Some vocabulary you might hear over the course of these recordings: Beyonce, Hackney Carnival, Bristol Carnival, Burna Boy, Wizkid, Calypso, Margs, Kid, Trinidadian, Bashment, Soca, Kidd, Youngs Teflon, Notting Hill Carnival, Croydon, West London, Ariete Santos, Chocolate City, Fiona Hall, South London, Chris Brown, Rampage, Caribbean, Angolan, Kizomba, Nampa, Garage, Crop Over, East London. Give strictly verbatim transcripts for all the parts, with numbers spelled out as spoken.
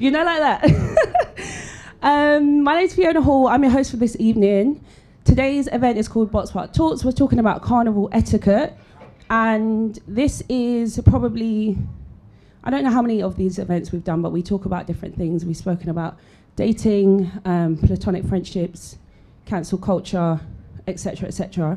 You know, like that. um, my name's Fiona Hall. I'm your host for this evening. Today's event is called Box Park Talks. We're talking about carnival etiquette. And this is probably, I don't know how many of these events we've done, but we talk about different things. We've spoken about dating, um, platonic friendships, cancel culture, et cetera, et cetera.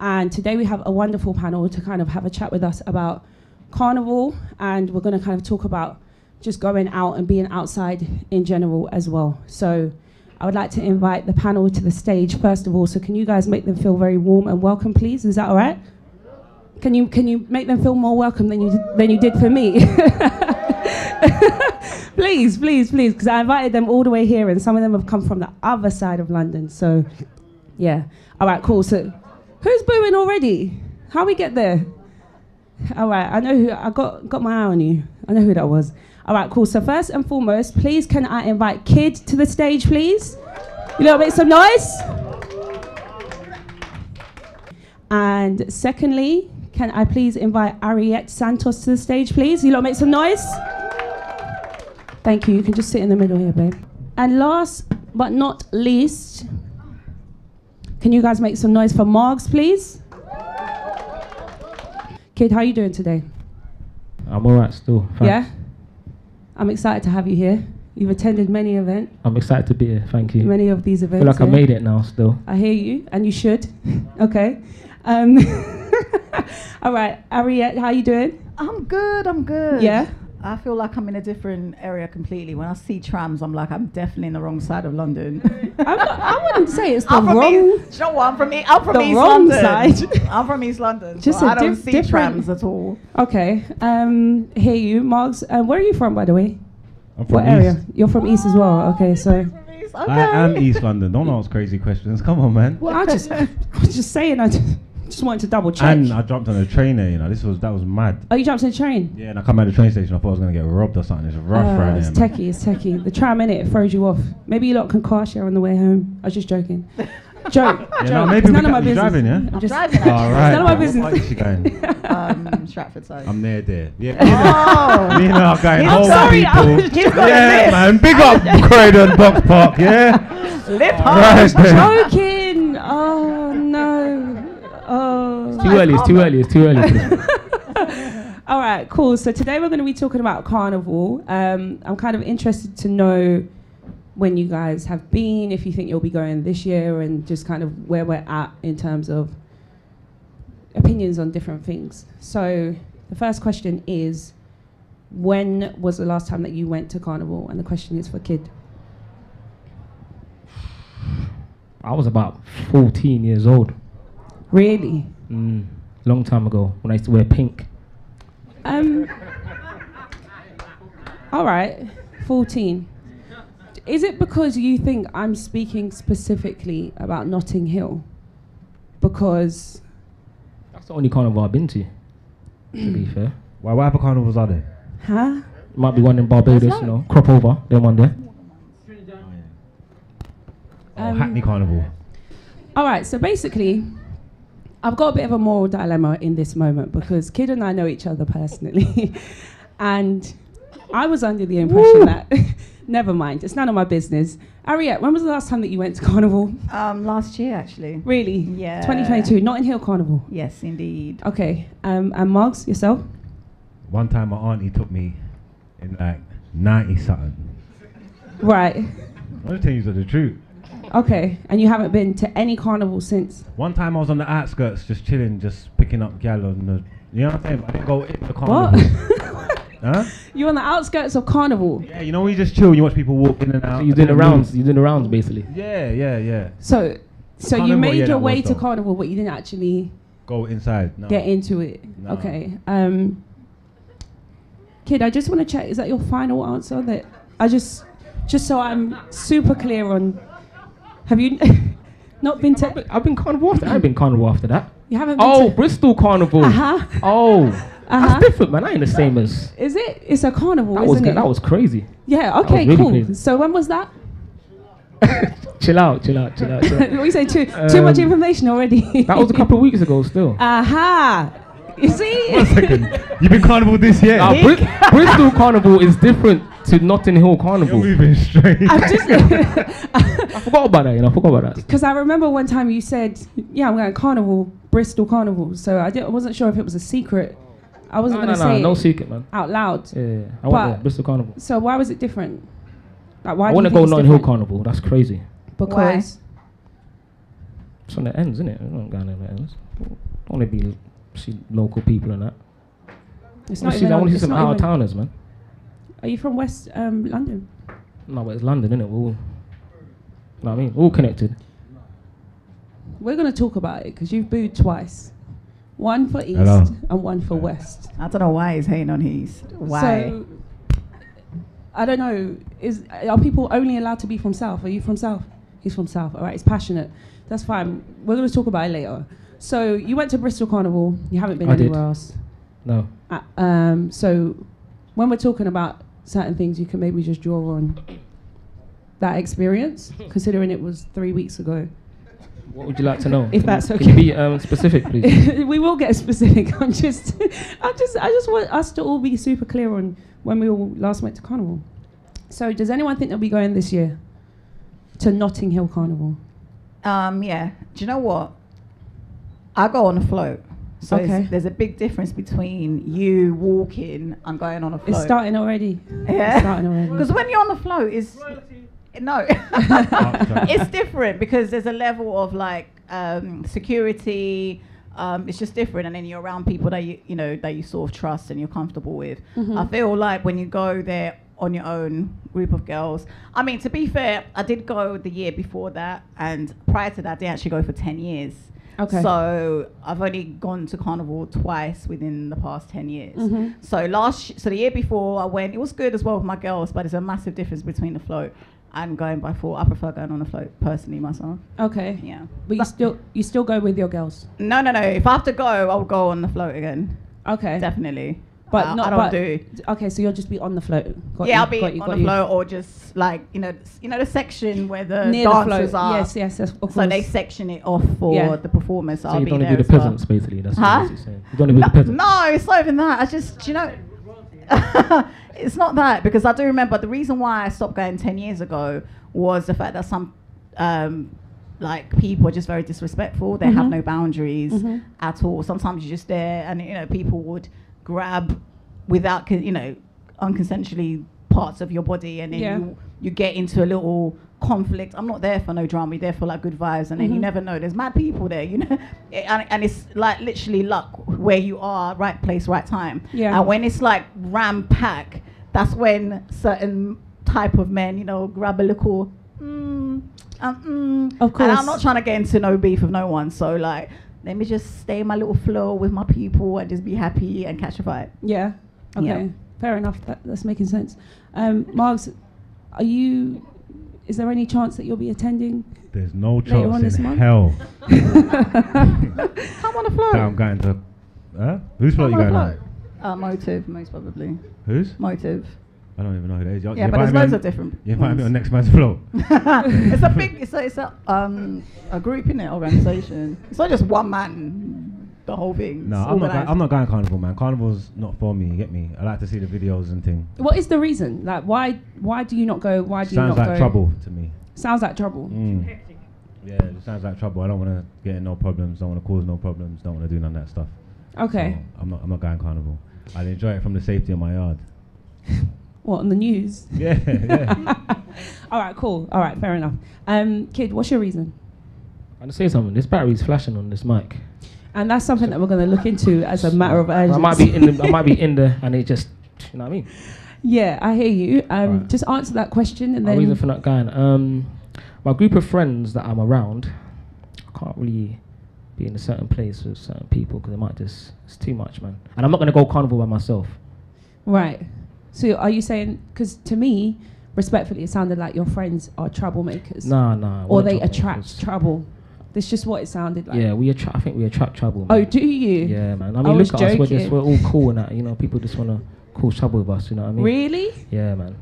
And today we have a wonderful panel to kind of have a chat with us about carnival, and we're going to kind of talk about just going out and being outside in general as well. So I would like to invite the panel to the stage first of all. So can you guys make them feel very warm and welcome, please? Is that all right? Can you can you make them feel more welcome than you than you did for me? Please, please, please, because I invited them all the way here, and some of them have come from the other side of London. So, yeah. All right, cool. So, who's booing already? How we get there? All right, I know who. I got got my eye on you. I know who that was. All right, cool. So first and foremost, please can I invite Kid to the stage, please? You know, make some noise. And secondly, can I please invite Ariete Santos to the stage, please? You lot make some noise. Thank you. You can just sit in the middle here, babe. And last but not least, can you guys make some noise for Margs, please? Kid, how are you doing today? I'm all right still. Thanks. Yeah? I'm excited to have you here. You've attended many events. I'm excited to be here. Thank you. Many of these events. I feel like yeah. I made it now still. I hear you, and you should. Okay. Um, all right, Ariete, how you doing? I'm good, I'm good. Yeah? I feel like I'm in a different area completely. When I see trams, I'm like, I'm definitely in the wrong side of London. I'm not, I wouldn't say it's the I'm wrong... East, you know what, I'm from, e I'm from East London. The wrong side. I'm from East London, Just so a I don't see trams at all. Okay, um, hear you. Margs, uh, where are you from, by the way? I'm from what East. Area? You're from East as well, okay, so... Okay. I am East London. Don't ask crazy questions. Come on, man. Well, I just, I was just saying. I just, just wanted to double check. And I jumped on a train there. You know, this was that was mad. Oh, you jumped on a train? Yeah, and I come out of the train station. I thought I was gonna get robbed or something. It's rough uh, right it's there. It's techie. Man. It's techie. The tram in it throws you off. Maybe you lot can car share on the way home. I was just joking. Joke. Yeah, joke. No, maybe it's none of my business. Driving, yeah? I'm, I'm just driving. All right. None of my business. Where you going? um, Stratford side. I'm near there. Yeah. Oh. Me and our guy. I'm sorry. I'm just going yeah, man. Big up Croydon, Box Park. Yeah. Live hard. Right joking. Oh no. Oh. It's too early. It's too early. It's too early. All right. Cool. So today we're going to be talking about carnival. Um, I'm kind of interested to know when you guys have been, if you think you'll be going this year, and just kind of where we're at in terms of opinions on different things. So the first question is, when was the last time that you went to carnival? And the question is for Kid. I was about fourteen years old. Really? Mm, long time ago, when I used to wear pink. Um. All right, fourteen. Is it because you think I'm speaking specifically about Notting Hill? Because that's the only carnival I've been to, to be fair. Why, what other carnivals are there? Huh? Might be one in Barbados, you know, Crop Over, then one there. Oh, um, Hackney Carnival. All right, so basically, I've got a bit of a moral dilemma in this moment because Kid and I know each other personally. And I was under the impression Woo! that... Never mind, it's none of my business. Ariete, when was the last time that you went to carnival? Um, last year, actually. Really? Yeah. twenty twenty-two, Notting Hill Carnival. Yes, indeed. Okay, um, and Margs, yourself? One time my auntie took me in like ninety something. Right. I'm just telling you the truth. Okay, and you haven't been to any carnival since? One time I was on the outskirts, just chilling, just picking up gal on the, you know what I'm saying? But I didn't go in the carnival. What? Huh? You're on the outskirts of carnival. Yeah, you know, we just chill. You watch people walk in and out. So you're doing the rounds. You're doing the rounds, basically. Yeah, yeah, yeah. So, so you made yeah, your way to though. carnival, but you didn't actually go inside. No. Get into it. No. Okay, um, Kid. I just want to check. Is that your final answer? That I just, just so I'm super clear on. Have you not been to? I've been, I've been carnival after. I've been carnival after that. You haven't. Been oh, to Bristol Carnival. Uh huh. Oh. Uh-huh. That's different, man. I ain't the same as. Is it? It's a carnival, that isn't it? That was crazy. Yeah. Okay. Really cool. Crazy. So when was that? Chill out. Chill out. Chill out. Chill out. We say too um, too much information already. That was a couple of weeks ago, still. Aha. Uh-huh. You see? One second. You've been carnival this year. Nah, Bri Bristol Carnival is different to Notting Hill Carnival. You're moving straight. I just I forgot about that, you know. I forgot about that. Because I remember one time you said, "Yeah, I'm going to Carnival, Bristol Carnival." So I, did, I wasn't sure if it was a secret. I wasn't no, gonna no, no, say no it secret, man. Out loud. Yeah, yeah, yeah. I went there, Bristol Carnival. So why was it different? Like, why I want to go Notting Hill Carnival. That's crazy. Because why? It's on the ends, isn't it? I don't going on the ends. I want to be see local people and that. It's I want to see, on, see some out of towners, man. Are you from West um, London? No, but it's London, isn't it? We're all, you know what I mean? We're all connected. We're going to talk about it because you've booed twice. One for East Hello. and one for West. I don't know why he's hating on East. Why? So, I don't know. Is Are people only allowed to be from South? Are you from South? He's from South. All right, it's passionate. That's fine. We're going to talk about it later. So you went to Bristol Carnival. You haven't been I anywhere did. else. No. Uh, um, so when we're talking about certain things, you can maybe just draw on that experience, considering it was three weeks ago. What would you like to know? If can that's okay. Can you be um, specific, please? We will get specific. I'm just, I'm just, I just want us to all be super clear on when we all last went to Carnival. So does anyone think they'll be going this year to Notting Hill Carnival? Um, yeah. Do you know what? I go on a float. So okay. there's a big difference between you walking and going on a float. It's starting already. Yeah. It's starting already. Because when you're on the float, it's... No. It's different because there's a level of, like, um, security. Um, it's just different. And then you're around people that you, you know, that you sort of trust and you're comfortable with. Mm-hmm. I feel like when you go there on your own group of girls. I mean, to be fair, I did go the year before that. And prior to that, I didn't actually go for ten years. Okay. So I've only gone to Carnival twice within the past ten years. Mm-hmm. So last, sh so the year before I went, it was good as well with my girls, but there's a massive difference between the float and going by four. I prefer going on the float personally myself. Okay. Yeah. But, but you still you still go with your girls? No, no, no. If I have to go, I'll go on the float again. Okay. Definitely. But uh, not, I don't but do. Okay, so you'll just be on the float. Got yeah, you, I'll be got you, on got the float, or just like you know, you know the section where the Near dancers the are. Yes, yes, yes. Of course. So they section it off for yeah. the performers. So, so I'll you be don't there do the peasants, well. basically. That's huh? what you're saying. You don't no, do the peasants. No, it's not even that. I just, do you know, it's not that because I do remember the reason why I stopped going ten years ago was the fact that some. Um, Like, people are just very disrespectful. They mm-hmm. have no boundaries mm-hmm. at all. Sometimes you're just there and, you know, people would grab without, you know, unconsensually parts of your body and then yeah. you, you get into a little conflict. I'm not there for no drama. You're there for, like, good vibes. And mm-hmm. then you never know. There's mad people there, you know. And, and it's, like, literally luck where you are, right place, right time. Yeah. And when it's, like, ram pack, that's when certain type of men, you know, grab a little... Mm, Um, mm. Of course. And I'm not trying to get into no beef with no one, so like let me just stay in my little flow with my people and just be happy and catch a vibe. Yeah. Okay. Yeah. Fair enough. That, that's making sense. Um, Margs, are you? Is there any chance that you'll be attending? There's no chance in hell. Come on the floor. I'm going to. Huh? Who's floor you going on? Uh, Motive, most probably. Who's? Motive. I don't even know who that is. Y'all yeah, but there's loads of different. You invite me on next man's float. It's a big, it's a, it's a, um, a group in it, organisation. It's not just one man, the whole thing. No, I'm not, going, I'm not going Carnival, man. Carnival's not for me, you get me? I like to see the videos and things. What is the reason? Like, why Why do you not go? Why do sounds you not like go? Sounds like trouble to me. Sounds like trouble. Mm. Yeah, it sounds like trouble. I don't want to get in no problems, don't want to cause no problems, don't want to do none of that stuff. Okay. So I'm, not, I'm not going Carnival. I'll enjoy it from the safety of my yard. What, on the news? Yeah, yeah. All right, cool. All right, fair enough. Um, Kid, what's your reason? I'm going to say something. This battery's flashing on this mic. And that's something so that we're going to look into as a matter of urgency. I might be in the, I might be in the, and it just, you know what I mean? Yeah, I hear you. Um, right. Just answer that question and my then... My reason for not going. Um, my group of friends that I'm around, I can't really be in a certain place with certain people because it might just, it's too much, man. And I'm not going to go Carnival by myself. Right. So are you saying, because to me, respectfully, it sounded like your friends are troublemakers. No, no. Or they attract trouble. That's just what it sounded like. Yeah, we attract. I think we attract trouble. Man. Oh, do you? Yeah, man. I mean, I look at joking. us. We're, just, we're all cool and that. You know, people just want to cause trouble with us. You know what I mean? Really? Yeah, man.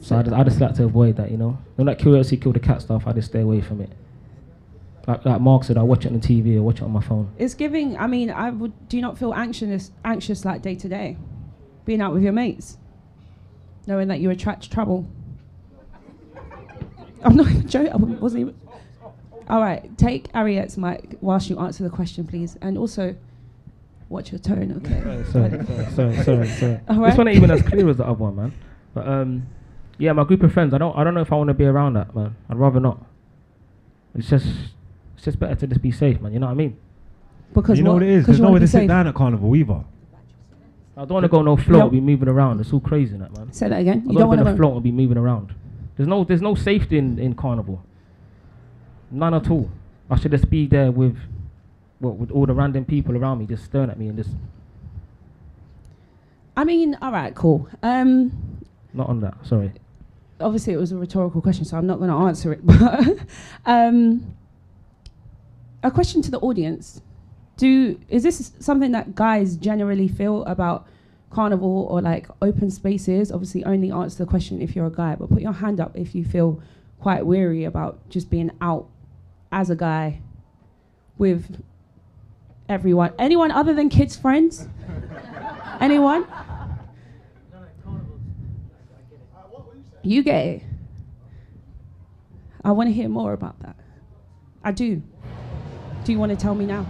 So I just, I just like to avoid that, you know. You know, that curiosity kill the cat stuff, I just stay away from it. Like, like Mark said, I watch it on the T V or watch it on my phone. It's giving, I mean, I would, do you not feel anxious, anxious like day to day? Being out with your mates? knowing that you attract trouble. I'm not even joking. I wasn't even. All right, take Ariette's mic whilst you answer the question, please, and also watch your tone. Okay. Sorry, sorry, sorry, sorry, sorry, sorry. All right. This one ain't even as clear as the other one, man. But um, yeah, my group of friends. I don't. I don't know if I want to be around that, man. I'd rather not. It's just. It's just better to just be safe, man. You know what I mean? Because you know what, what it is. There's no way to sit down at Carnival either. I don't want to go no float. Nope. Be moving around. It's all crazy, that man. Say that again. I you don't want to go float or be moving around. There's no, there's no safety in, in Carnival. None at all. I should just be there with, what, with all the random people around me just staring at me and just. I mean, all right, cool. Um, not on that. Sorry. Obviously, it was a rhetorical question, so I'm not going to answer it. But um, a question to the audience. Do, is this something that guys generally feel about Carnival or like open spaces? Obviously only answer the question if you're a guy, but put your hand up if you feel quite weary about just being out as a guy with everyone. Anyone other than kids' friends? Anyone? You get it. I want to hear more about that. I do. Do you want to tell me now?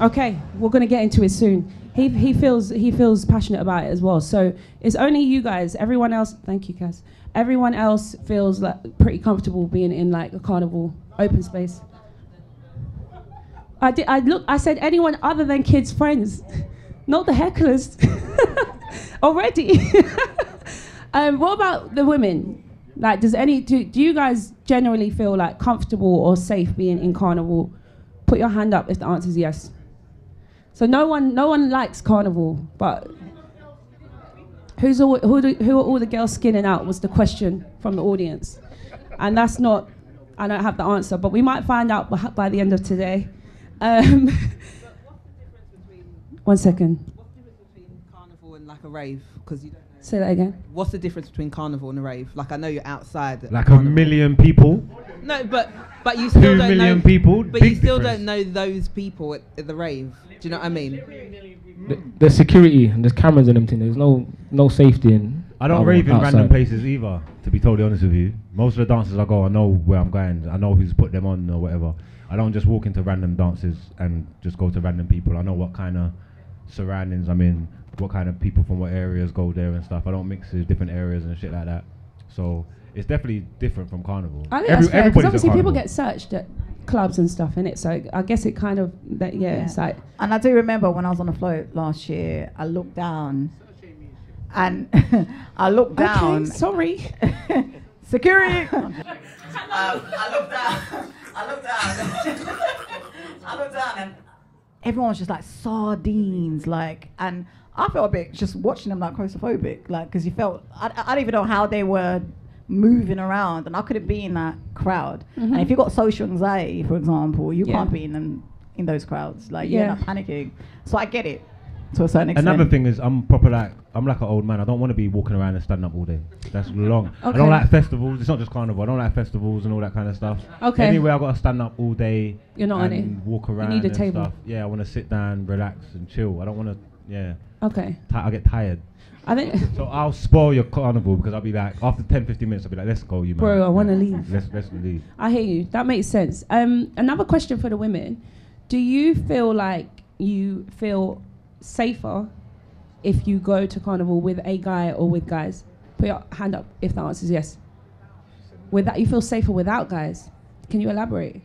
Okay, we're going to get into it soon. He he feels he feels passionate about it as well. So it's only you guys. Everyone else, thank you, guys. Everyone else feels like pretty comfortable being in like a carnival open space. I did. I look. I said anyone other than kids' friends, not the hecklers. Already. um, what about the women? Like, does any do, do you guys generally feel like comfortable or safe being in carnival? Put your hand up if the answer is yes. So no one, no one likes carnival, but who's all, who, do, who are all the girls skinning out was the question from the audience. And that's not, I don't have the answer, but we might find out by, by the end of today. Um, but what's the difference between... One second. What's the difference between carnival and like a rave? Because you don't know. Say that again. What's the difference between carnival and a rave? Like I know you're outside. Like carnival. A million people. No, but but you still Two don't million know, people. But you still difference. Don't know those people at, at the rave. Do you know what I mean? The, the security and there's cameras and everything. There's no no safety in. I don't rave in outside. Random places either. To be totally honest with you, most of the dances I go, I know where I'm going. I know who's put them on or whatever. I don't just walk into random dances and just go to random people. I know what kind of surroundings I'm in. What kind of people from what areas go there and stuff. I don't mix with different areas and shit like that. So it's definitely different from Carnival. I think Every, that's fair, because obviously people get searched at clubs and stuff, innit? So I guess it kind of, that, yeah, yeah, it's like... And I do remember when I was on a float last year, I looked down and I looked down... Okay, sorry. Security! um, I looked down, I looked down, I looked down and everyone was just like sardines, like, and... I felt a bit just watching them like claustrophobic, like because you felt I, I don't even know how they were moving around, and I couldn't be in that crowd. Mm-hmm. And if you got social anxiety, for example, you yeah. can't be in them in those crowds. Like yeah. you're not panicking. So I get it to a certain extent. Another thing is I'm proper like I'm like an old man. I don't want to be walking around and standing up all day. That's long. Okay. I don't like festivals. It's not just Carnival. I don't like festivals and all that kind of stuff. Okay. Anyway, I got to stand up all day. You're not and on it. Walk around. You need a and table. Stuff. Yeah, I want to sit down, relax, and chill. I don't want to. Yeah. Okay. T- I get tired. I think. So I'll spoil your carnival because I'll be like, after ten, fifteen minutes, I'll be like, let's go, you man. Bro, I want to leave. Let's, let's leave. I hear you. That makes sense. Um, another question for the women. Do you feel like you feel safer if you go to carnival with a guy or with guys? Put your hand up if the answer is yes. With that, you feel safer without guys. Can you elaborate?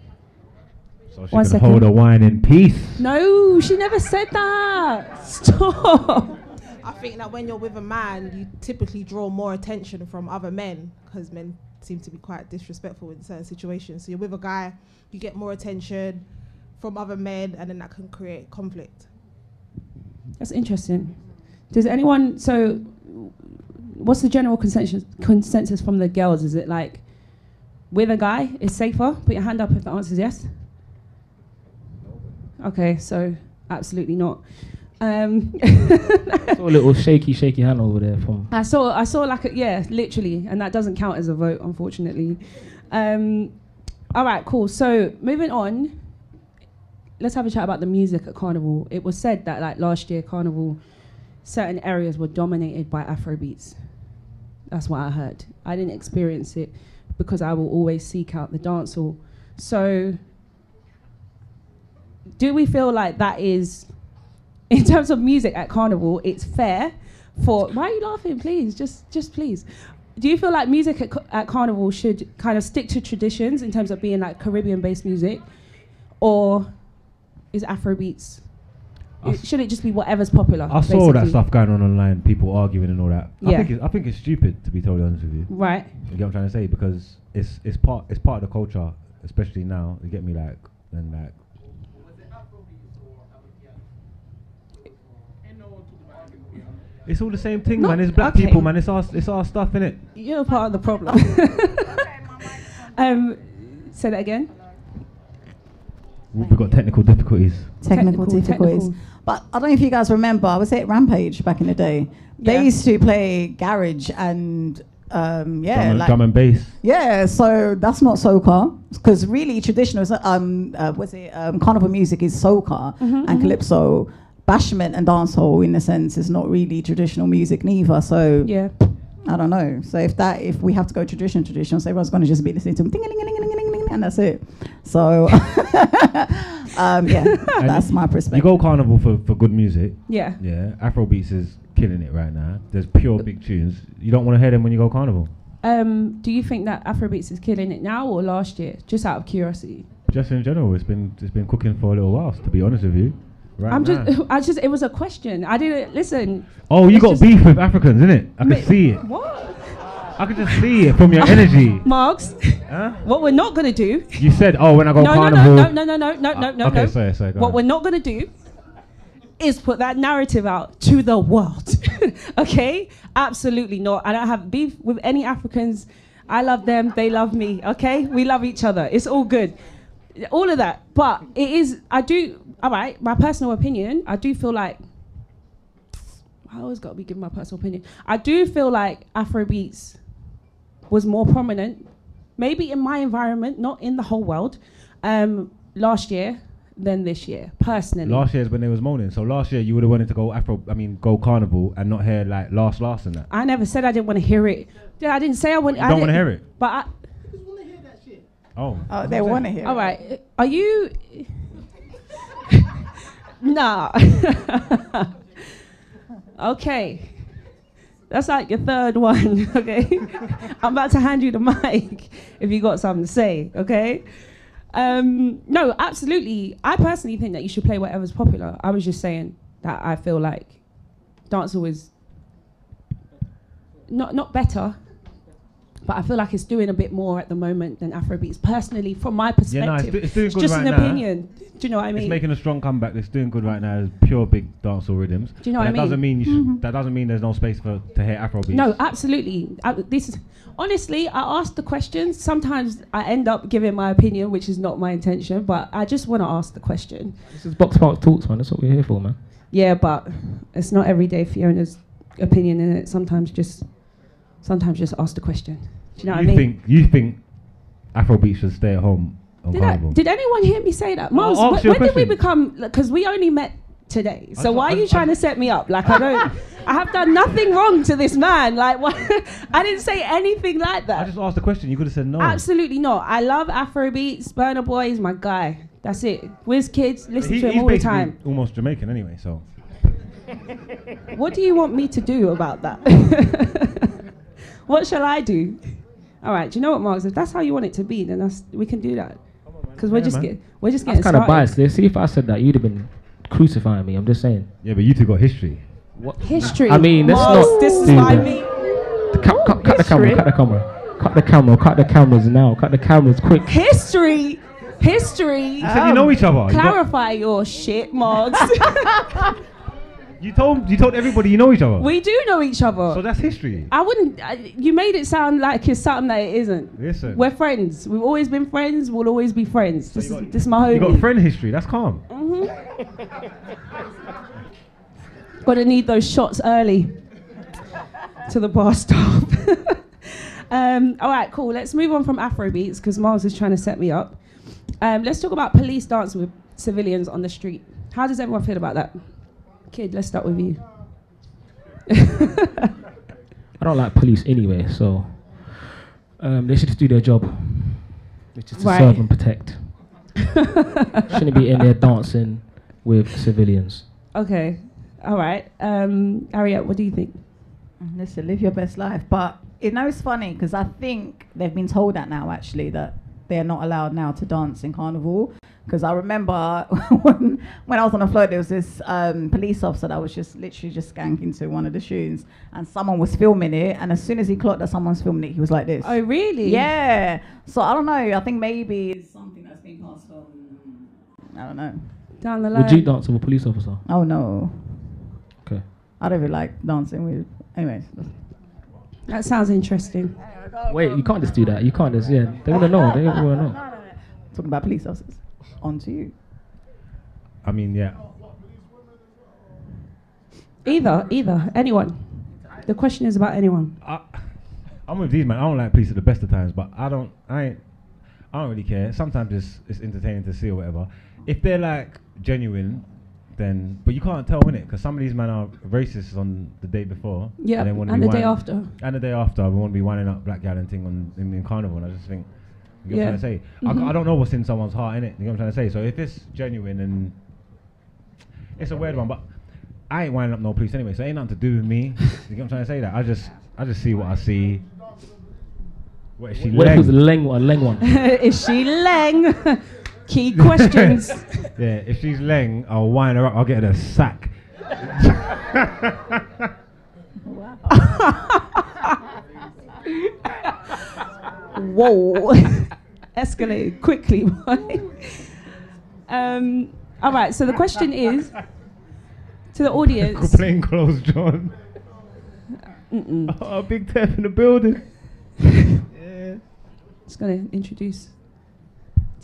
So she One can second. Hold her wine in peace. No, she never said that. Stop. I think that when you're with a man, you typically draw more attention from other men because men seem to be quite disrespectful in certain situations. So you're with a guy, you get more attention from other men, and then that can create conflict. That's interesting. Does anyone... So what's the general consensus, consensus from the girls? Is it like, with a guy, it's safer? Put your hand up if the answer is yes. Okay, so absolutely not. Um, I saw a little shaky, shaky hand over there. From I saw, I saw like a, yeah, literally, and that doesn't count as a vote, unfortunately. Um, all right, cool. So moving on, let's have a chat about the music at Carnival. It was said that like last year, Carnival certain areas were dominated by Afrobeats. That's what I heard. I didn't experience it because I will always seek out the dancehall. So do we feel like that is, in terms of music at Carnival, it's fair for... Why are you laughing? Please, just just please. Do you feel like music at, at Carnival should kind of stick to traditions in terms of being like Caribbean-based music? Or is Afrobeats... It, should it just be whatever's popular? I basically. saw all that stuff going on online, people arguing and all that. Yeah. I think it's, I think it's stupid, to be totally honest with you. Right. You get what I'm trying to say? Because it's it's part it's part of the culture, especially now. You get me, like and like. It's all the same thing, Not man. It's black okay. people, man. It's our it's our stuff, innit? You're part of the problem. um, say that again. We've got technical difficulties. Technical, technical difficulties. Technical. But I don't know if you guys remember, I was at Rampage back in the day. They yeah. used to play Garage and, um, yeah. Drum and, like drum and bass. Yeah, so that's not Soca. Because really traditional, um, uh, what's it, um, Carnival music is Soca mm-hmm, and mm-hmm. Calypso. Bashment and Dancehall, in a sense, is not really traditional music neither. So, yeah. I don't know. So if that, if we have to go tradition, traditional, so everyone's going to just be listening to ding ding ding ding ding ding, and that's it. So, um, yeah, that's my perspective. You go Carnival for, for good music. Yeah. Yeah. Afrobeats is killing it right now. There's pure big tunes. You don't want to hear them when you go Carnival. Um, do you think that Afrobeats is killing it now or last year? Just out of curiosity. Just in general, it's been it's been cooking for a little while, to be honest with you. Right I'm now. just, I just, it was a question. I didn't, listen. Oh, you got beef with Africans, innit? I can see it. What? I could just see it from your energy. Margs, huh? What we're not going to do. You said, oh, when I go no, Carnival. No, no, no, no, no, no, uh, no, okay, no. Sorry, sorry, go what on. We're not going to do is put that narrative out to the world. Okay? Absolutely not. I don't have beef with any Africans. I love them. They love me. Okay? We love each other. It's all good. All of that. But it is, I do... All right, my personal opinion, I do feel like, I always got to be giving my personal opinion. I do feel like Afrobeats was more prominent, maybe in my environment, not in the whole world, um, last year than this year, personally. Last year is when they was moaning. So last year you would have wanted to go Afro, I mean, go Carnival and not hear like last, last and that. I never said I didn't want to hear it. Yeah, I didn't say I want. You I don't want to hear it? But I... Just want to hear that shit. Oh. Oh, they want to hear All it. All right. Are you... Nah. Okay. That's like your third one, okay? I'm about to hand you the mic if you got something to say, okay? Um, no, absolutely. I personally think that you should play whatever's popular. I was just saying that I feel like dancehall is not, not better, but I feel like it's doing a bit more at the moment than Afrobeats, personally, from my perspective. Yeah, no, it's, do, it's doing good just right now. Just an opinion. Do you know what I mean? It's making a strong comeback. It's doing good right now. It's pure big dancehall rhythms. Do you know what I mean? That doesn't mean you mm-hmm. should, that doesn't mean there's no space for to hear Afrobeats. No, absolutely. I, this is, honestly, I ask the questions. Sometimes I end up giving my opinion, which is not my intention, but I just want to ask the question. This is Box Park Talks, man. That's what we're here for, man. Yeah, but it's not every day Fiona's opinion in it. Sometimes just... Sometimes just ask the question. Do you know you what I mean? Think, you think Afrobeat should stay at home on did Carnival? I, did anyone hear me say that? Miles, oh, wh when question. did we become... Because we only met today. So I why are you I trying I to set me up? Like, I don't... I have done nothing wrong to this man. Like, what? I didn't say anything like that. I just asked the question. You could have said no. Absolutely not. I love Afrobeats. Burna Boy is my guy. That's it. Wizkid, listen he, to him all the time. He's almost Jamaican anyway, so... What do you want me to do about that? What shall I do? All right, do you know what, Marks? If that's how you want it to be, then that's, we can do that. Because we're, yeah, just get, we're just getting started. That's kind of biased there. See, if I said that, you'd have been crucifying me. I'm just saying. Yeah, but you two got history. What? History? I mean, that's not... This is my meat. Cut, cut, cut the camera, cut the camera. Cut the camera, cut the cameras now. Cut the cameras quick. History? History? You said you know each other. Clarify you your shit, Marks. You told you told everybody you know each other. We do know each other. So that's history. I wouldn't. Uh, you made it sound like it's something that it isn't. Listen, we're friends. We've always been friends. We'll always be friends. So this is this is my homie. You got friend history. That's calm. Mm-hmm. Gotta need those shots early to the bar stop. um, all right, cool. Let's move on from Afrobeats because Miles is trying to set me up. Um, let's talk about police dancing with civilians on the street. How does everyone feel about that? Kid, let's start with you. I don't like police anyway, so um, they should just do their job, which is to right. serve and protect. Shouldn't be in there dancing with civilians. Okay, all right. Um, Ariete, what do you think? Listen, live your best life. But you know, it's funny because I think they've been told that now, actually, that they're not allowed now to dance in Carnival. Because I remember when, when I was on the float, there was this um, police officer that was just literally just skanking to one of the tunes, and someone was filming it. And as soon as he clocked that someone's filming it, he was like this. Oh, really? Yeah. So I don't know. I think maybe it's something that's been passed on. I don't know. Down the line. Would you dance with a police officer? Oh, no. Okay. I don't really like dancing with. Anyways. That sounds interesting. Wait, you can't just do that. You can't just, yeah. They want to know. They want to know. Talking about police officers. On to you. I mean, yeah. Either, either, anyone. The question is about anyone. I, I'm with these, man. I don't like police at the best of times, but I don't, I ain't, I don't really care. Sometimes it's, it's entertaining to see or whatever. If they're like genuine, then, but you can't tell, innit? Because some of these men are racist on the day before. Yeah, and, and the day after. And the day after, we want to be winding up black gal and thing on in, in Carnival, and I just think, you know yeah. what I'm trying to say? Mm-hmm. I, I don't know what's in someone's heart, innit? You know what I'm trying to say? So if it's genuine, and it's a weird one, but I ain't winding up no police anyway, so it ain't nothing to do with me. You know what I'm trying to say? That I just, I just see what I see. What is she? What if it was a Leng one? Leng one? Is she Leng? Key questions. Yeah, if she's Leng, I'll wind her up. I'll get her a sack. Whoa. Escalate quickly. um, all right, so the question is to the audience. Plain clothes, John. Mm-mm. Oh, big Tef in the building. Yeah. Just going to introduce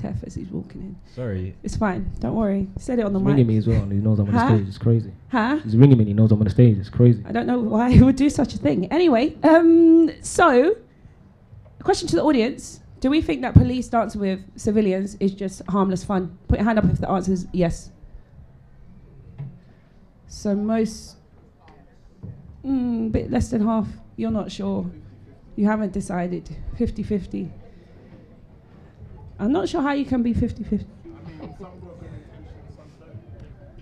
Tef as he's walking in. Sorry. It's fine. Don't worry. He said it on the He's mic. Ringing me as well, and he knows I'm on huh? the stage. It's crazy. Huh? He's ringing me and he knows I'm on the stage. It's crazy. I don't know why he would do such a thing. Anyway, um, so... question to the audience: do we think that police dancing with civilians is just harmless fun? Put your hand up if the answer is yes. So most, mm, bit less than half. You're not sure. You haven't decided. fifty fifty. I'm not sure how you can be fifty fifty.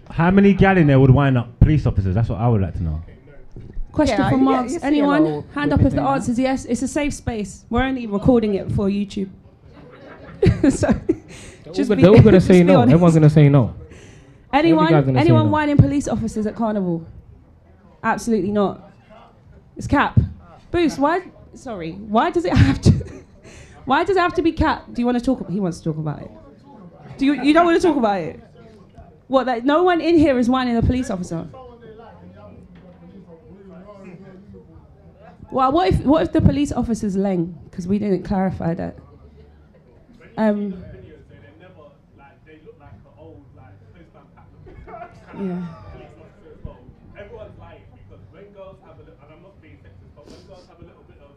How many gal in there would wind up police officers? That's what I would like to know. Question yeah, for Margs. Yeah, anyone? Hand up if the answer is yes. It's a safe space. We're only recording it for YouTube. So they're just all, be, they're all gonna just say no. Honest. Everyone's gonna say no. Anyone? Anyone whining no. police officers at Carnival? Absolutely not. It's cap. Boost. Why? Sorry. Why does it have to? Why does it have to be cap? Do you want to talk? He wants to talk about it. Do you? You don't want to talk about it? What? That no one in here is whining a police officer. Well, what if what if the police officer's Leng? Because we didn't clarify that. Um, yeah.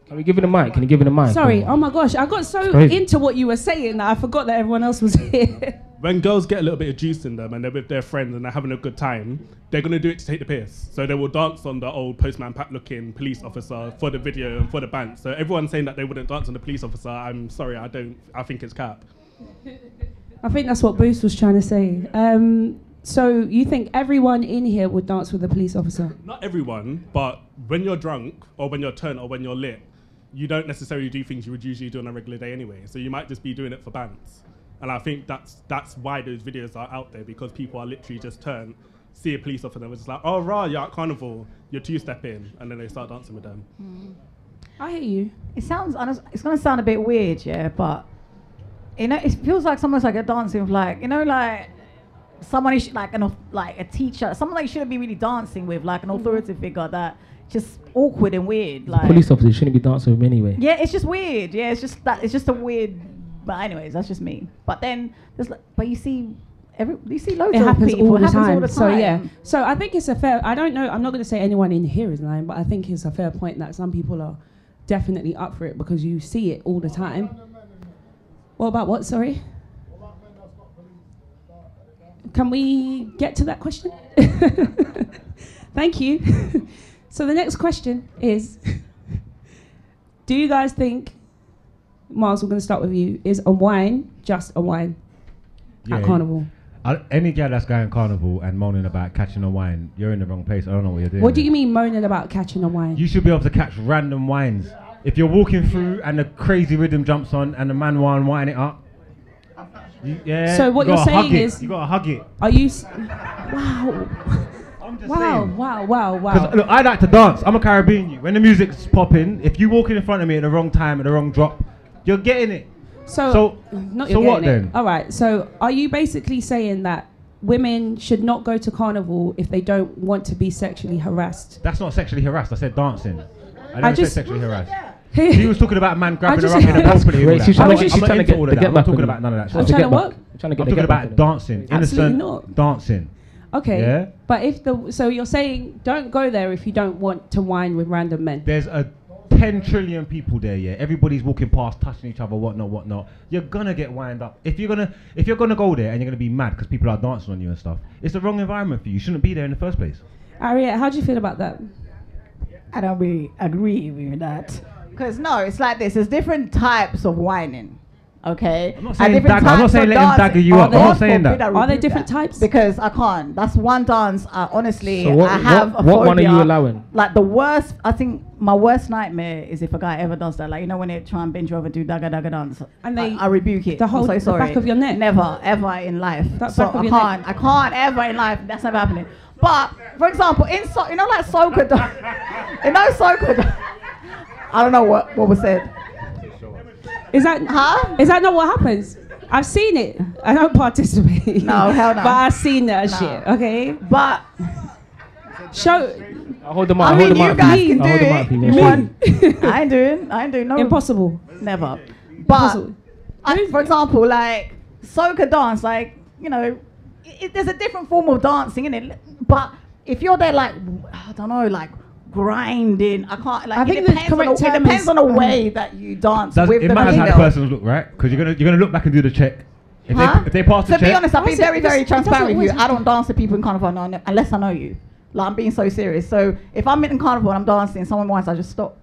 Can we give him a mic? Can you give him a mic? Sorry. Oh my gosh, I got so into what you were saying that I forgot that everyone else was here. When girls get a little bit of juice in them and they're with their friends and they're having a good time, they're going to do it to take the piss. So they will dance on the old postman pat looking police officer for the video and for the band. So everyone saying that they wouldn't dance on the police officer, I'm sorry, I don't, I think it's cap. I think that's what Boost was trying to say. Um, so you think everyone in here would dance with the police officer? Not everyone, but when you're drunk or when you're turned or when you're lit, you don't necessarily do things you would usually do on a regular day anyway. So you might just be doing it for bands. And I think that's that's why those videos are out there, because people are literally just turn, see a police officer and they're just like, oh, rah, you're at Carnival, you're two-stepping, and then they start dancing with them. Mm. I hear you. It sounds, it's going to sound a bit weird, yeah, but, you know, it feels like someone's like a dancing with like, you know, like, someone, like, an, like a teacher, someone like shouldn't be really dancing with, like an authority figure that just awkward and weird. Like police officers shouldn't be dancing with them anyway. Yeah, it's just weird. Yeah, it's just that, it's just a weird... But anyways, that's just me. But then, there's like, but you see, every you see loads it of happens people. All it happens time. all the time. So yeah. So I think it's a fair. I don't know. I'm not going to say anyone in here is lying, but I think it's a fair point that some people are definitely up for it because you see it all the time. What about what? Sorry. Can we get to that question? Thank you. So the next question is, do you guys think, Miles, we're going to start with you, is a wine just a wine yeah, at Carnival? I, any girl that's going Carnival and moaning about catching a wine, you're in the wrong place. I don't know what you're doing. What do you mean moaning about catching a wine? You should be able to catch random wines. If you're walking through and the crazy rhythm jumps on and the man wine wine it up, you, yeah. So what you you're saying is, you gotta hug it. Are you? S wow. I'm just wow, saying. Wow, wow, wow, wow. Look, I like to dance. I'm a Caribbean. You. When the music's popping, if you walk in front of me at the wrong time at the wrong drop, you're getting it. So, so, not so what it. Then? All right. So are you basically saying that women should not go to Carnival if they don't want to be sexually harassed? That's not sexually harassed. I said dancing. I never I said sexually harassed. He was talking about man grabbing her up in a balcony and all that. I'm not into all of that. I'm not talking about none of that. I'm trying to what? I'm talking about dancing. Innocent dancing. Okay. Yeah? But if the... So you're saying don't go there if you don't want to wine with random men. There's a... ten trillion people there, yeah. Everybody's walking past, touching each other, whatnot, whatnot. You're gonna get wind up if you're gonna if you're gonna go there and you're gonna be mad because people are dancing on you and stuff. It's the wrong environment for you. You shouldn't be there in the first place. Ariete, how do you feel about that? I don't really agree with that because no, it's like this. There's different types of whining. Okay, I'm not saying, dagger. I'm not saying let him dagger you up. I'm not saying that. Are there different types? Because I can't. That's one dance. I honestly, so what, I have what, a phobia. What one are you allowing? Like the worst. I think my worst nightmare is if a guy ever does that. Like you know when they try and binge over do dagger dagger dance. And they, I, I rebuke it. The whole I'm so sorry. The back of your neck. Never ever in life. That so back of I your can't. Neck. I can't ever in life. That's never happening. But for example, in so you know like Soca, you know Soca. I don't know what what was said. Is that huh? Is that not what happens? I've seen it. I don't participate. No, hell no. But I've seen that no. shit. Okay. But show. I hold them up. I, I mean, hold them you up, guys please. Can do it. One. I ain't doing. I ain't doing no. Impossible. Never. But Impossible. I, for example, like soca dance, like you know, it, there's a different form of dancing in it. But if you're there, like I don't know, like. Grinding, I can't. Like I think it depends, the on, a, it depends on the way that you dance. Does, with it the matters how the person's look, right? Because you're gonna you're gonna look back and do the check. If, huh? they, if they pass the to check. To be honest, I've been very very transparent with you. I don't dance to people in Carnival unless I know you. Like I'm being so serious. So if I'm in Carnival and I'm dancing, someone wants, I just stop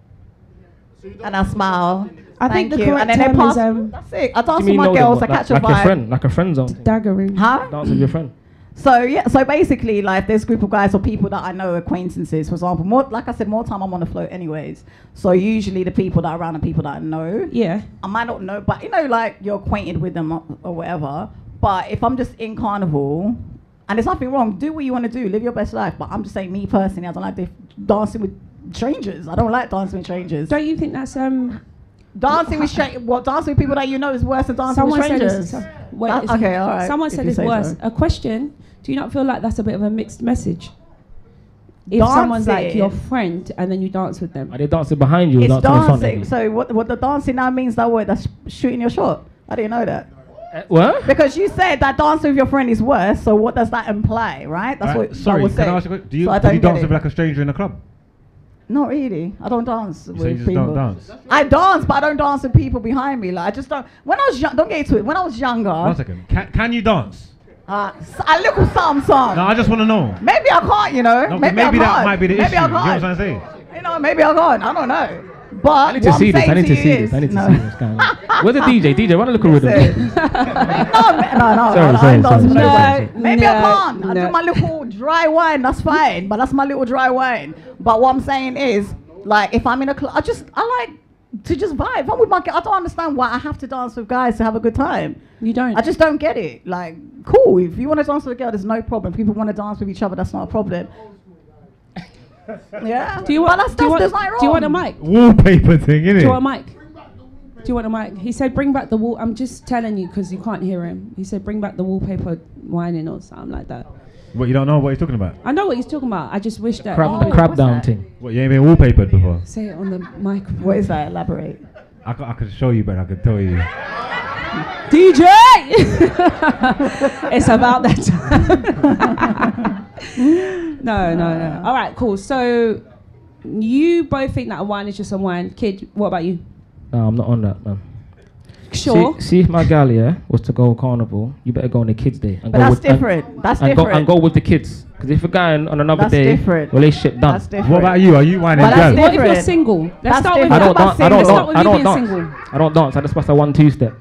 so and I smile. I Thank think the you. Correct and then term pass, is um, that's it. I dance with my girls. I catch a vibe. Like a friend, like a friend zone. Daggering. Huh? Dance with your friend. So yeah, so basically, like this group of guys or people that I know, acquaintances, for example, more like I said, more time I'm on the float, anyways. So usually the people that are around are people that I know. Yeah. I might not know, but you know, like you're acquainted with them or, or whatever. But if I'm just in Carnival, and there's nothing wrong, do what you want to do, live your best life. But I'm just saying, me personally, I don't like dancing with strangers. I don't like dancing with strangers. Don't you think that's um? Dancing with strangers, well, dancing with people that you know is worse than dancing Someone with strangers. Said it's, wait, that, okay, all right. Someone said it's worse. So. A question: do you not feel like that's a bit of a mixed message? If dancing. Someone's like your friend and then you dance with them, are they dancing behind you? It's dancing. dancing. You? So what? What the dancing now means that word? That's sh shooting your shot. I didn't know that. Uh, what? Because you said that dancing with your friend is worse. So what does that imply, right? That's right. what. Sorry, that can I ask you? Do you, so do you dance with like a stranger in a club? Not really. I don't dance so with you just people. Don't dance. I dance, but I don't dance with people behind me. Like I just don't. When I was young, don't get into it. When I was younger, one second. Can, can you dance? Uh, a little something, something. No, I just want to know. Maybe I can't. You know. No, maybe maybe I that can't. might be the maybe issue. Maybe I can't. You know what I'm saying? You know, maybe I can't. I don't know. But I need to see this. I need to see this. I need to see this. Where's the D J? D J, run a little rhythm. No, no, no. Sorry, sorry, sorry. Maybe I can't. I do my little dry wine. That's fine. But that's my little dry wine. But what I'm saying is, like, if I'm in a club, I just, I like to just vibe. I'm with my. I don't understand why I have to dance with guys to have a good time. You don't. I just don't get it. Like, cool. If you want to dance with a girl, there's no problem. People want to dance with each other. That's not a problem. Yeah. Do you want? That's, do, you that's want do you want a mic? Wallpaper thing, innit? Do you want a mic? Do you want a mic? He said, "Bring back the wall." I'm just telling you because you can't hear him. He said, "Bring back the wallpaper, whining or something like that." What you don't know what he's talking about? I know what he's talking about. I just wish the that crab, oh, the crab down that? Thing. What you ain't been wallpapered before? Say it on the mic. What is that? Elaborate. I could, I could show you, but I could tell you. D J, it's about that time. No, no, no. All right, cool. So you both think that a wine is just a wine. Kid, what about you? No, I'm not on that, man. sure. See, see if my gal, yeah, was to go carnival, you better go on the kids' day. And but go that's with, different. And, that's and different. Go, and go with the kids. Because if you're going on another that's day, different. Relationship done. That's different. What about you? Are you winding well, down? What if you're single? Let's that's start different. with I don't, don't, I don't dance. I don't dance. I don't dance. I just pass a one-two step.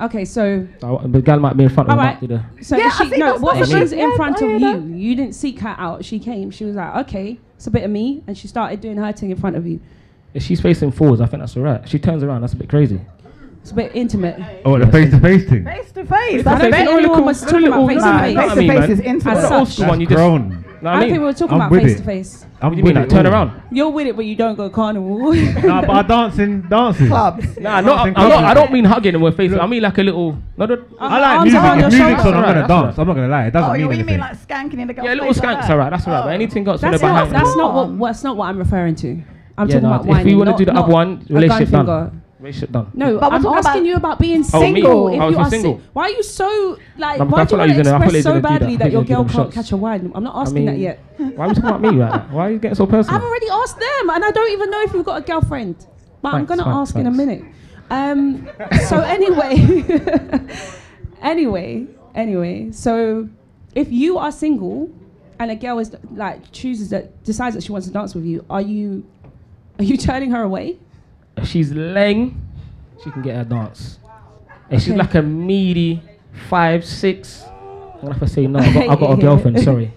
Okay, so... Uh, the gal might be in front of me. Right. Right. So yeah, she, no, what if she's in front of you? You didn't seek her out. She came. She was like, okay, it's a bit of me. And she started doing her thing in front of you. If she's facing forwards, I think that's all right. She turns around, that's a bit crazy. It's a bit intimate. Oh, the face-to-face thing? Face-to-face. That's a bit all was talking about face-to-face. Face-to-face is intimate. That's grown. I think we were talking about face-to-face. What do you mean, like, turn around? You're with it, but you don't go carnival. Nah, but I dance in dances. Clubs. Nah, not, I don't mean hugging and we're face-to-face. I mean like a little... I like music. If music's on, I'm going to dance. I'm not going to lie. It doesn't mean anything. Oh, you mean like skanking in the girls? Yeah, little skanks, all right. That's all right. But anything else... That's not what I'm referring to. I'm yeah, talking no, about wine. If we want to do the other one, relationship done. Relationship done. No, but I'm asking you about being single. Oh, if I was you are single. Si why are you so like? I'm why do you want to express so badly that, that your girl can't catch a wine? I'm not asking I mean, that yet. Why are you talking about me right now? Why are you getting so personal? I've already asked them, and I don't even know if you've got a girlfriend. But thanks, I'm gonna thanks, ask thanks. in a minute. Um. So anyway, anyway, anyway. So if you are single, and a girl is like chooses that decides that she wants to dance with you, are you? Are you turning her away? If she's leng, she can get her dance. If okay. she's like a meaty five, six, I'm gonna have to say no, I've got, I've got a girlfriend, sorry.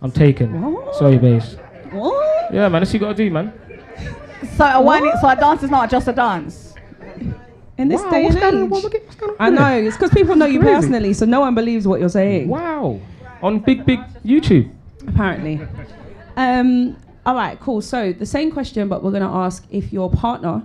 I'm taken. What? Sorry, babes. What? Yeah, man, that's what you gotta do, man. So a, wine, so a dance is not just a dance? In this wow, day and age? What's going on I know, it's because people know you crazy. personally, so no one believes what you're saying. Wow. On big, big YouTube. Apparently. Um. All right, cool. So the same question, but we're going to ask if your partner...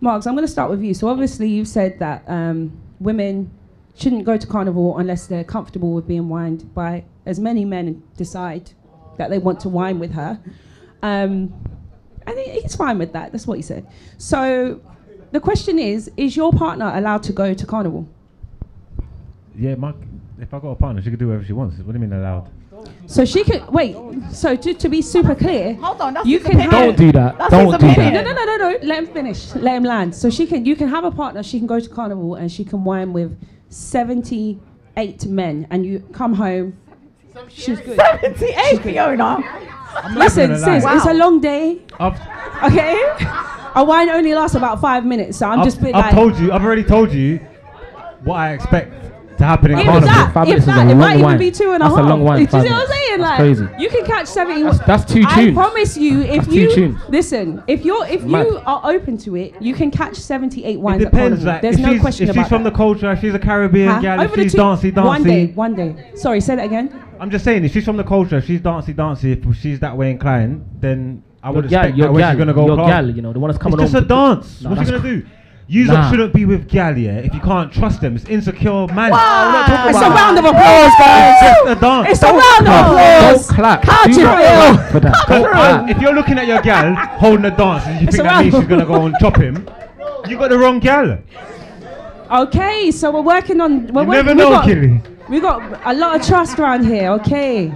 Margs, I'm going to start with you. So obviously you've said that um, women shouldn't go to carnival unless they're comfortable with being wined by as many men decide that they want to wine with her. Um, I think he's fine with that. That's what he said. So the question is, is your partner allowed to go to carnival? Yeah, Mark, if I got a partner, she could do whatever she wants. What do you mean allowed? So she could wait. So to, to be super clear, hold on. That's you can have, don't do that. That's don't do that. No, no, no, no, no. Let him finish. Let him land. So she can. You can have a partner. She can go to carnival and she can wine with seventy-eight men. And you come home. She's good. seventy-eight, Fiona. Listen, sis, wow. It's a long day. I've okay. A wine only lasts about five minutes. So I'm I've, just. Bit I've like, told you. I've already told you what I expect. To happen in if carnival. That, Five if that, it might even wine. be two and a that's half. That's a long wine. Do you see what I'm saying? Like, crazy. You can catch seventy. That's, that's two tunes. I promise you, if that's you listen, if you're if Mad. you are open to it, you can catch seventy-eight wines. It depends. At like, There's no question about it. If she's from that. the culture, if she's a Caribbean huh? gal, if she's dancey, dancey. One day, one day. Sorry, say that again. I'm just saying, if she's from the culture, if she's dancey, dancey, if she's that way inclined, then I would your expect gal, that when she's gonna go. Your gal, you know, the one that's coming on. It's just a dance. What's she gonna do? You nah. shouldn't be with gal, yeah, if you can't trust them. It's insecure, man. Wow. It's a round of applause, guys. It's just a dance. It's don't a round clap. of applause. Don't clap. Can't you clap for that. Don't clap. If you're looking at your gal holding a dance and you it's think that means she's going to go and chop him, you got the wrong gal. Okay, so we're working on... We're you working, never know, Killy. We got a lot of trust around here, okay.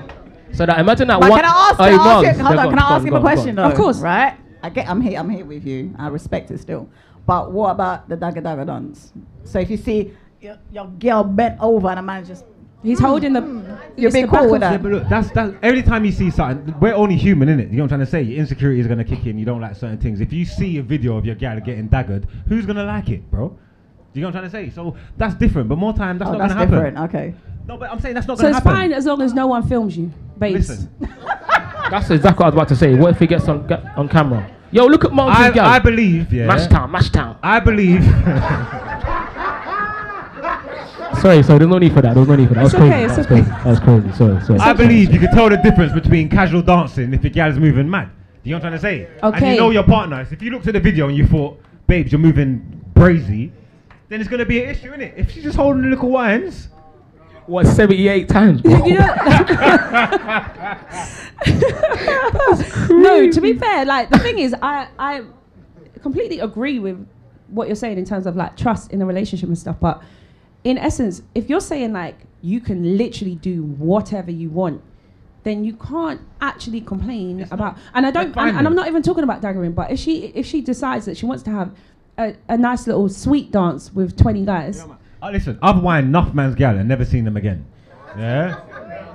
So that, imagine that... But one, can I ask, can I ask, you, hold on, can I ask him a question, though? Of course. Right? I get, I'm here, I'm here with you. I respect it still. But what about the dagger dagger dance? So if you see your, your girl bent over and a man just... He's mm, holding the... Mm, you're being cool with that. Yeah, but look, that's, that's, every time you see something, we're only human, innit? You know what I'm trying to say? Your insecurity is going to kick in. You don't like certain things. If you see a video of your girl getting daggered, who's going to like it, bro? You know what I'm trying to say? So that's different. But more time, that's oh, not going to happen. That's different, okay. No, but I'm saying that's not so going to happen. So it's fine as long as no one films you, babes. Listen. That's exactly what I was about to say. What if he gets on, on camera? Yo, look at Margs and girl. I believe, yeah. Mash town, mash town. I believe. Sorry, sorry, there's no need for that. There's no need for that. That's okay, it's okay. That's crazy, sorry, sorry. I believe you can tell the difference between casual dancing if your gal's moving mad. You know what I'm trying to say? Okay. And you know your partner. So if you looked at the video and you thought, babes, you're moving brazy, then it's going to be an issue, innit? If she's just holding the little wines. What, seventy-eight times? No, to be fair, like the thing is, I I completely agree with what you're saying in terms of like trust in a relationship and stuff. But in essence, if you're saying like you can literally do whatever you want, then you can't actually complain it's about. And I don't, and, and I'm not even talking about daggering. But if she if she decides that she wants to have a, a nice little sweet dance with twenty guys. Yeah, oh, listen, I've whined enough man's gal and never seen them again. Yeah?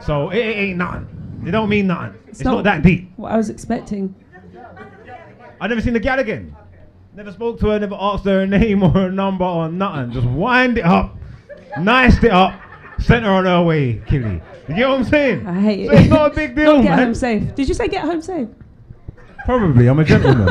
So it, it ain't nothing. It don't mean nothing. It's, it's not, not that deep. What I was expecting. I've never seen the gal again. Never spoke to her, never asked her a name or a number or nothing. Just wind it up, niced it up, sent her on her way, Killy. You get what I'm saying? I hate so it. It's not a big deal, Don't get man. home safe. Did you say get home safe? Probably. I'm a gentleman.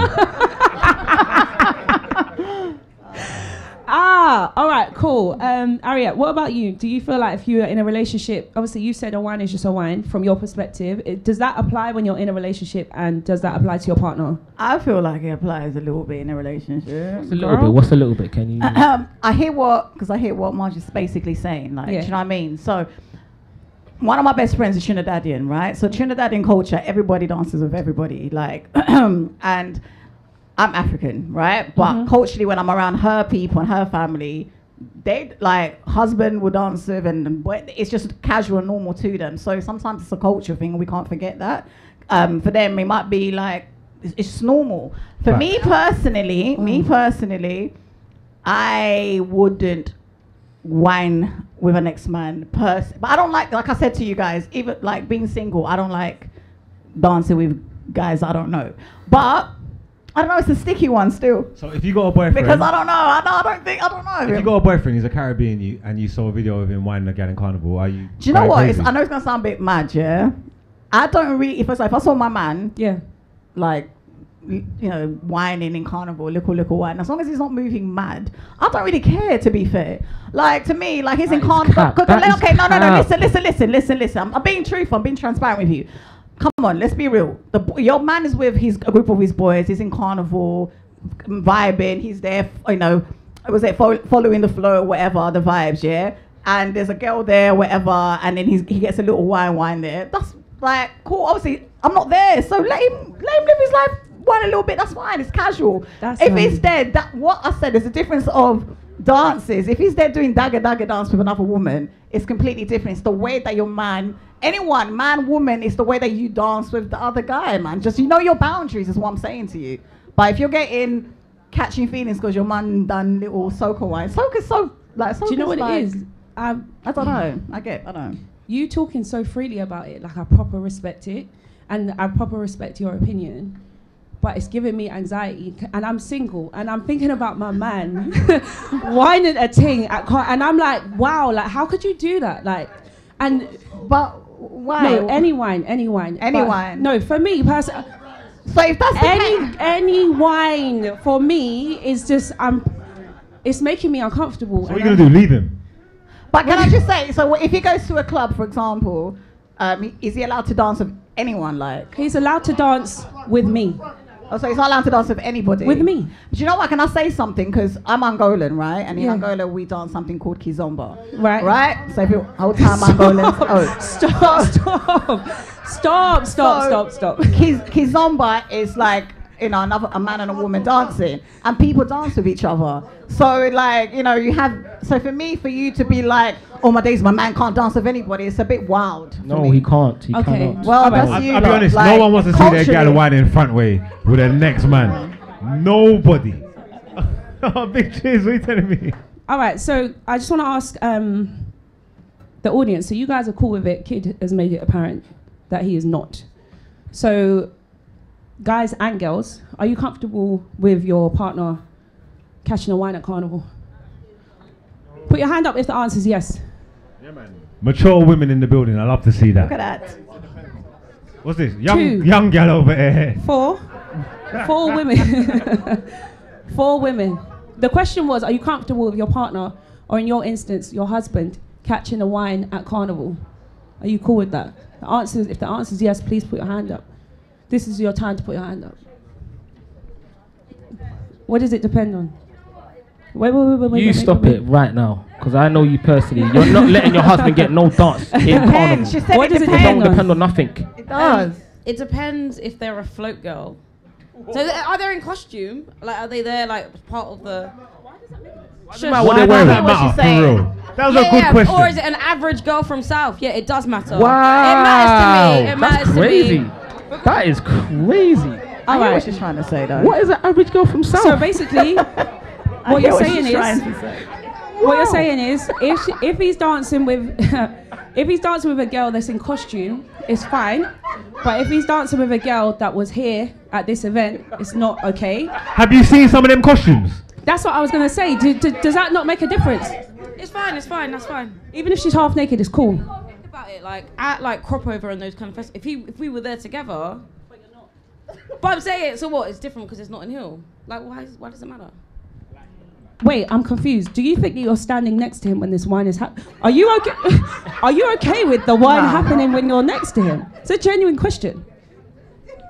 Ah, all right, cool. Um, Ariete, what about you? Do you feel like if you're in a relationship, obviously you said a wine is just a wine from your perspective. It, does that apply when you're in a relationship, and does that apply to your partner? I feel like it applies a little bit in a relationship. It's a little Girl. bit. What's a little bit? Can you? Uh, um, I hear what, because I hear what Marge is basically saying. Like, yeah. Do you know what I mean? So one of my best friends is Trinidadian, right? So Trinidadian culture, everybody dances with everybody, like, and I'm African, right? But mm-hmm. culturally, when I'm around her people and her family, they, like, husband will dance with, and it's just casual and normal to them. So sometimes it's a culture thing, and we can't forget that. Um, for them, it might be like, it's, it's normal. For right. me personally, mm. me personally, I wouldn't wine with an ex-man person, but I don't like, like I said to you guys, even like being single, I don't like dancing with guys I don't know. But I don't know, it's a sticky one still. So if you got a boyfriend, because I don't know, I don't, I don't think, I don't know. If him. you got a boyfriend, he's a Caribbean, you and you saw a video of him whining again in Carnival, are you? Do you know what? It's, I know it's gonna sound a bit mad, yeah. I don't really. If I, if I saw my man, yeah, like, you know, whining in Carnival, little, little whine. As long as he's not moving mad, I don't really care, to be fair. Like, to me, like, he's that in Carnival. Okay, no, no, no, listen, listen, listen, listen, listen. I'm, I'm being truthful, I'm being transparent with you. Come on, let's be real. The, your man is with his, a group of his boys, he's in Carnival, vibing, he's there, you know, was it fo following the flow, whatever, the vibes, yeah? And there's a girl there, whatever, and then he's, he gets a little wine, wine there. That's, like, cool, obviously, I'm not there, so let him, let him live his life. One a little bit, that's fine, it's casual. That's if he's there, that, what I said, there's a difference of dances. If he's there doing dagger dagger dance with another woman, it's completely different. It's the way that your man, anyone, man, woman, it's the way that you dance with the other guy, man. Just, you know your boundaries is what I'm saying to you. But if you're getting catching feelings because your man done little soca wine, soca's so, like, soca's, do you know what, like, it is? Um, I don't know, I get, I don't know. You talking so freely about it, like, I proper respect it, and I proper respect your opinion. But it's giving me anxiety, and I'm single, and I'm thinking about my man whining a ting at car, and I'm like, wow, like, how could you do that? Like, and but why? No, any wine, any wine, any but wine. No, for me personally. So if that's any the any wine for me is just I'm, it's making me uncomfortable. So what are you gonna I'm, do? Leave him? But can I just say, so if he goes to a club, for example, um, is he allowed to dance with anyone? Like, he's allowed to dance with me. Oh, so he's not allowed to dance with anybody. With me. But you know what? Can I say something? Because I'm Angolan, right? And in yeah. Angola, we dance something called Kizomba. Right. Right? So if you whole time stop. Angolans. Oh. Stop, stop. Stop, stop, so stop, stop. Kiz, Kizomba is like, you know, another, a man and a woman dancing. And people dance with each other. So, like, you know, you have. So for me, for you to be like, oh my days, my man can't dance with anybody, it's a bit wild. No, me. he can't. He okay. cannot. Well, that's I'll, you. I'll be honest, like, no one wants to see that guy wine in front way with the next man. Nobody. Oh, big cheers, what are you telling me? All right, so I just want to ask um, the audience. So you guys are cool with it. Kid has made it apparent that he is not. So, guys and girls, are you comfortable with your partner catching a wine at Carnival? Put your hand up if the answer is yes. Yeah, man. Mature women in the building. I love to see that. Look at that. What's this? Young, Two, young gal over here. Four. Four women. Four women. The question was, are you comfortable with your partner, or in your instance, your husband, catching a wine at Carnival? Are you cool with that? The answer is, if the answer is yes, please put your hand up. This is your time to put your hand up. What does it depend on? Wait, wait, wait, wait, you wait, stop wait, wait. it right now, because I know you personally. You're not letting your husband get no dance in Carnival. She said what it does depend it don't on? depend on nothing. It does. Um, it depends if they're a float girl. So th are they in costume? Like, are they there like part of the? Why does that matter? Why does that matter? That was yeah, a good yeah. question. Or is it an average girl from South? Yeah, it does matter. Wow. It matters to me. It That's matters crazy. to me. That is crazy. All I right. know what she's trying to say though. What is an average girl from South? So basically. What you're saying is, what you're saying is, if she, if he's dancing with, if he's dancing with a girl that's in costume, it's fine. But if he's dancing with a girl that was here at this event, it's not okay. Have you seen some of them costumes? That's what I was gonna say. Do, do, does that not make a difference? It's fine. It's fine. That's fine. Even if she's half naked, it's cool. Think about it, like at like Crop Over and those kind of festivals. If he, if we were there together. But you're not. But I'm saying, so what? It's different because it's Notting Hill. Like, why? Why does it matter? Wait, I'm confused. Do you think that you're standing next to him when this wine is happening? Are you okay? Are you okay with the wine nah. happening when you're next to him? It's a genuine question.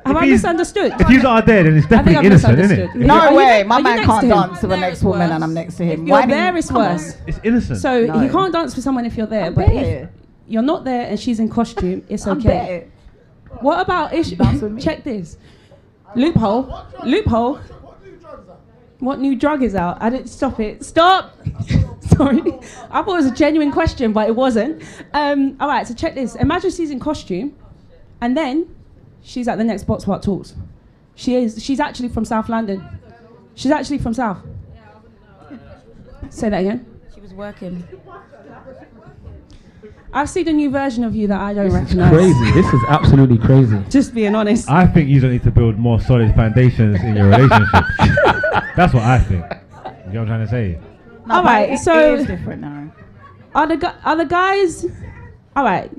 Have if I misunderstood? If you are there, then it's definitely innocent, isn't it? No way. My man can't dance with the next woman, and I'm next to him. If you're there, it's worse. It's innocent. So no. he can't dance with someone if you're there, but if you're not there and she's in costume, it's okay. What about if? Check this. Loophole. Loophole. What new drug is out? I didn't stop it. Stop! Sorry. I thought it was a genuine question, but it wasn't. Um, all right, so check this. Imagine she's in costume, and then she's at the next Box Park Talks. She is. She's actually from South London. She's actually from South. Say that again. She was working. I've seen a new version of you that I don't recognise. Crazy. This is absolutely crazy. Just being honest. I think you don't need to build more solid foundations in your relationship. That's what I think. You know what I'm trying to say? No, all right. It, so it is different now. Are the gu are the guys? All right.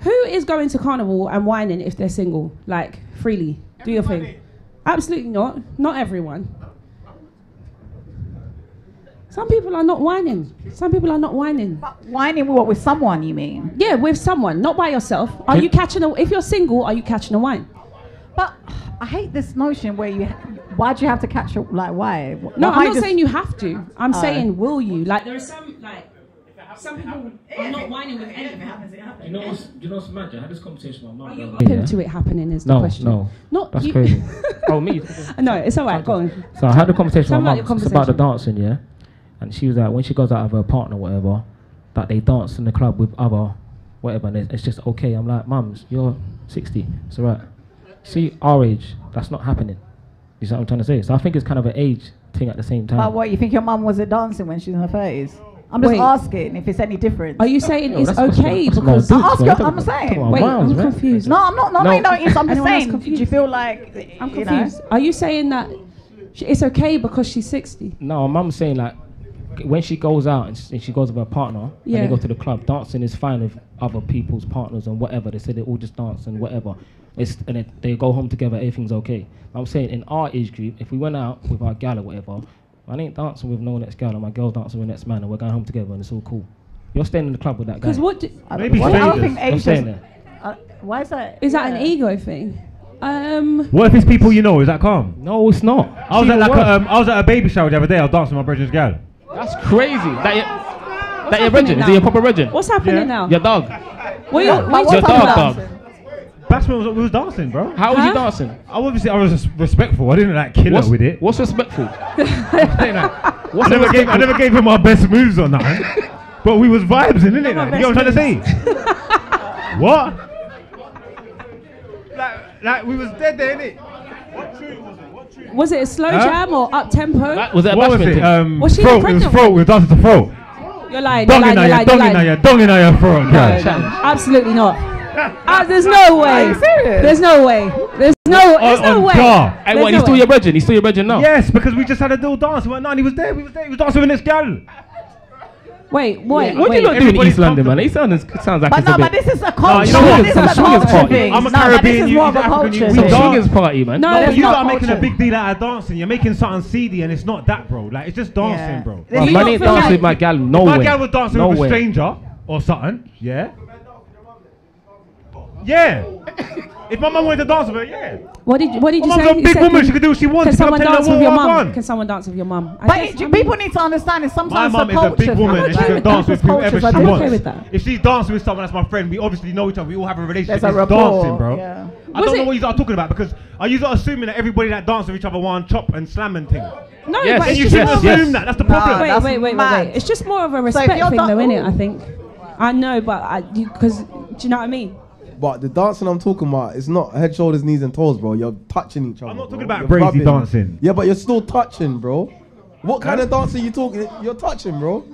Who is going to carnival and whining if they're single, like freely? Everybody. Do your thing. Absolutely not. Not everyone. Some people are not whining. Some people are not whining. But whining what, with someone, you mean? Yeah, with someone, not by yourself. Are you catching a? If you're single, are you catching a whine? But I hate this notion where you. Why do you have to catch a like? Why? No, no I'm I not saying you have to. I'm uh, saying will you? Like there are some like happens, some people are not whining with anything. If it happens, it happens. You know what's you know what's mad? I had this conversation with my mum. Are you open yeah. to it happening? Is no, the question? No, no, not that's you. Crazy. Oh me? No, it's alright. Go on. So I had a conversation with my mum about the dancing, yeah. And she was like, when she goes out of her partner, or whatever, that they dance in the club with other, whatever, and it's just okay. I'm like, mums, you're sixty, it's alright. See, our age, that's not happening. You see what I'm trying to say? So I think it's kind of an age thing at the same time. But what, you think your mum wasn't dancing when she's in her thirties? I'm just Wait. asking if it's any different. Are you saying no, it's okay because... I ask you, I'm saying. Wait, miles, I'm right? confused. No, I'm not, no, no, no it's, I'm just saying, do you feel like... I'm you confused. Know? Are you saying that it's okay because she's sixty? No, mum's saying like, when she goes out and she goes with her partner yeah. and they go to the club, dancing is fine with other people's partners and whatever. They say they all just dance and whatever. It's, and it, they go home together, everything's okay. I'm saying in our age group, if we went out with our gal or whatever, I ain't dancing with no next gal and my girl's dancing with the next man and we're going home together and it's all cool. You're staying in the club with that guy. Because what do, Maybe why, I think I'm staying there. Uh, why is that? Is yeah. that an ego thing? Um, what if it's people you know? Is that calm? No, it's not. I was, at, like a, um, I was at a baby shower the other day, I was dancing with my brother's gal. That's crazy. That your, that your regin? Is it your proper regin? What's happening yeah. now? Your dog. What you, yeah. what's your dog, dog. Bashment was, was dancing, bro. How huh? was you dancing? I obviously I was respectful. I didn't like kill what's, her with it. What's respectful? like, what's I, never gave, I never gave him our best moves or nothing. But we was vibes in, innit? Like, you know what I'm trying moves. to say? What? Like, like we was dead there, innit? What truth was it? Was it a slow huh? jam or up tempo? That, was that what was it? Um, was she throat, it was throat. We were dancing to throat. You're lying. You're lying. You're lying. You're lying. Dong in your throat. No, yeah. no, absolutely not. Uh, there's no way. There's no way. There's no. There's no way. Hey, what? He's still your virgin. He's still your virgin now. Yes, because we just had a little dance. We went on. He was there. We was there. He was dancing with this gal. Wait, wait, yeah, what wait. do you not do in East London, man? East London sounds like but it's no, a bit... But no, but this is a culture. No, this is a culture party. Thing. I'm a no, Caribbean, you East African. It's a swingers party, man. No, no but you lot are making a big deal out of dancing. You're making something seedy and it's not that, bro. Like, it's just dancing, yeah. bro. Like, man, I ain't dancing with my gal, no way. My gal was dancing no with way. a stranger or something, yeah? Yeah. If my mum wanted to dance with her, yeah. What did you, what did you my say? My mum's a big woman. She could do what she wants. Can someone dance with your mum? Can someone dance with your mum? But it, you, people need to understand it's sometimes my mum is a big woman and she can dance with whoever she I'm wants. Okay with that. If she's dancing with someone that's my friend, we obviously know each other. We all have a relationship. There's it's a dancing, bro. Yeah. I was don't know what you are talking about because are you assuming that everybody that dances with each other want chop and slam and thing? No, yes. but and you shouldn't assume that. That's the problem. Wait, wait, wait, wait. It's just more of a respect thing, though, isn't it? I think. I know, but because do you know what I mean? But the dancing I'm talking about is not head, shoulders, knees and toes, bro. You're touching each other. I'm not talking bro. about you're brazy rubbing. dancing. Yeah, but you're still touching, bro. What kind of dance are you talking? You're touching, bro.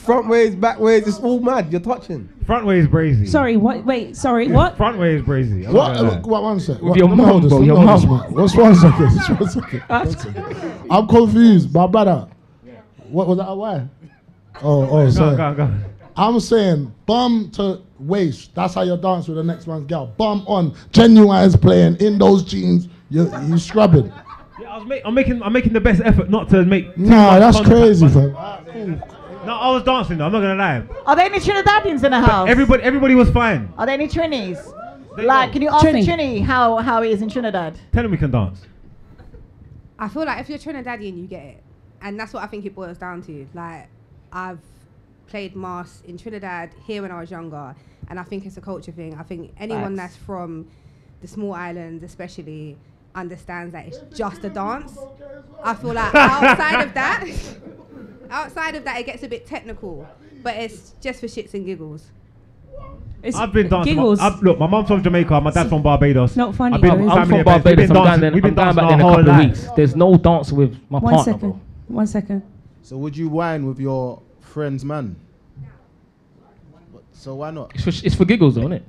Front ways, back ways, it's all mad. You're touching. Front way is brazy. Sorry, what? Wait, sorry, what? Front way is brazy. I'm what? What, what? One sec. With what? Your mum, bro. Your mum. What's one second? One second. One second. I'm confused, my brother. Yeah. What was that? Why? Oh, oh, go sorry. On, go on, go on. I'm saying bum to waist. That's how you dance with the next man's girl. Bum on. Genuine's playing in those jeans. You you scrubbing. Yeah, I was make, I'm making I'm making the best effort not to make. Nah, that's crazy, fam. No, I was dancing though, I'm not gonna lie. Are there any Trinidadians in the house? Everybody, everybody was fine. Are there any Trinis? They like, know. Can you ask Trini, Trini how, how it is in Trinidad? Tell them we can dance. I feel like if you're Trinidadian, you get it. And that's what I think it boils down to. Like, I've played mass in Trinidad here when I was younger, and I think it's a culture thing. I think anyone Facts. That's from the small islands, especially, understands that it's just a dance. I feel like outside of that, outside of that, it gets a bit technical, but it's just for shits and giggles. It's I've been dancing. Giggles. My, I've, look, my mum's from Jamaica, my dad's from Barbados. Not funny. I've been, I'm, I'm from Barbados. We've been I'm dancing, down, we've been down dancing down our whole life. Weeks. There's no dance with my One partner. Second. Bro. One second. So would you whine with your friend's man? No. So why not? It's for, it's for giggles, though, isn't it?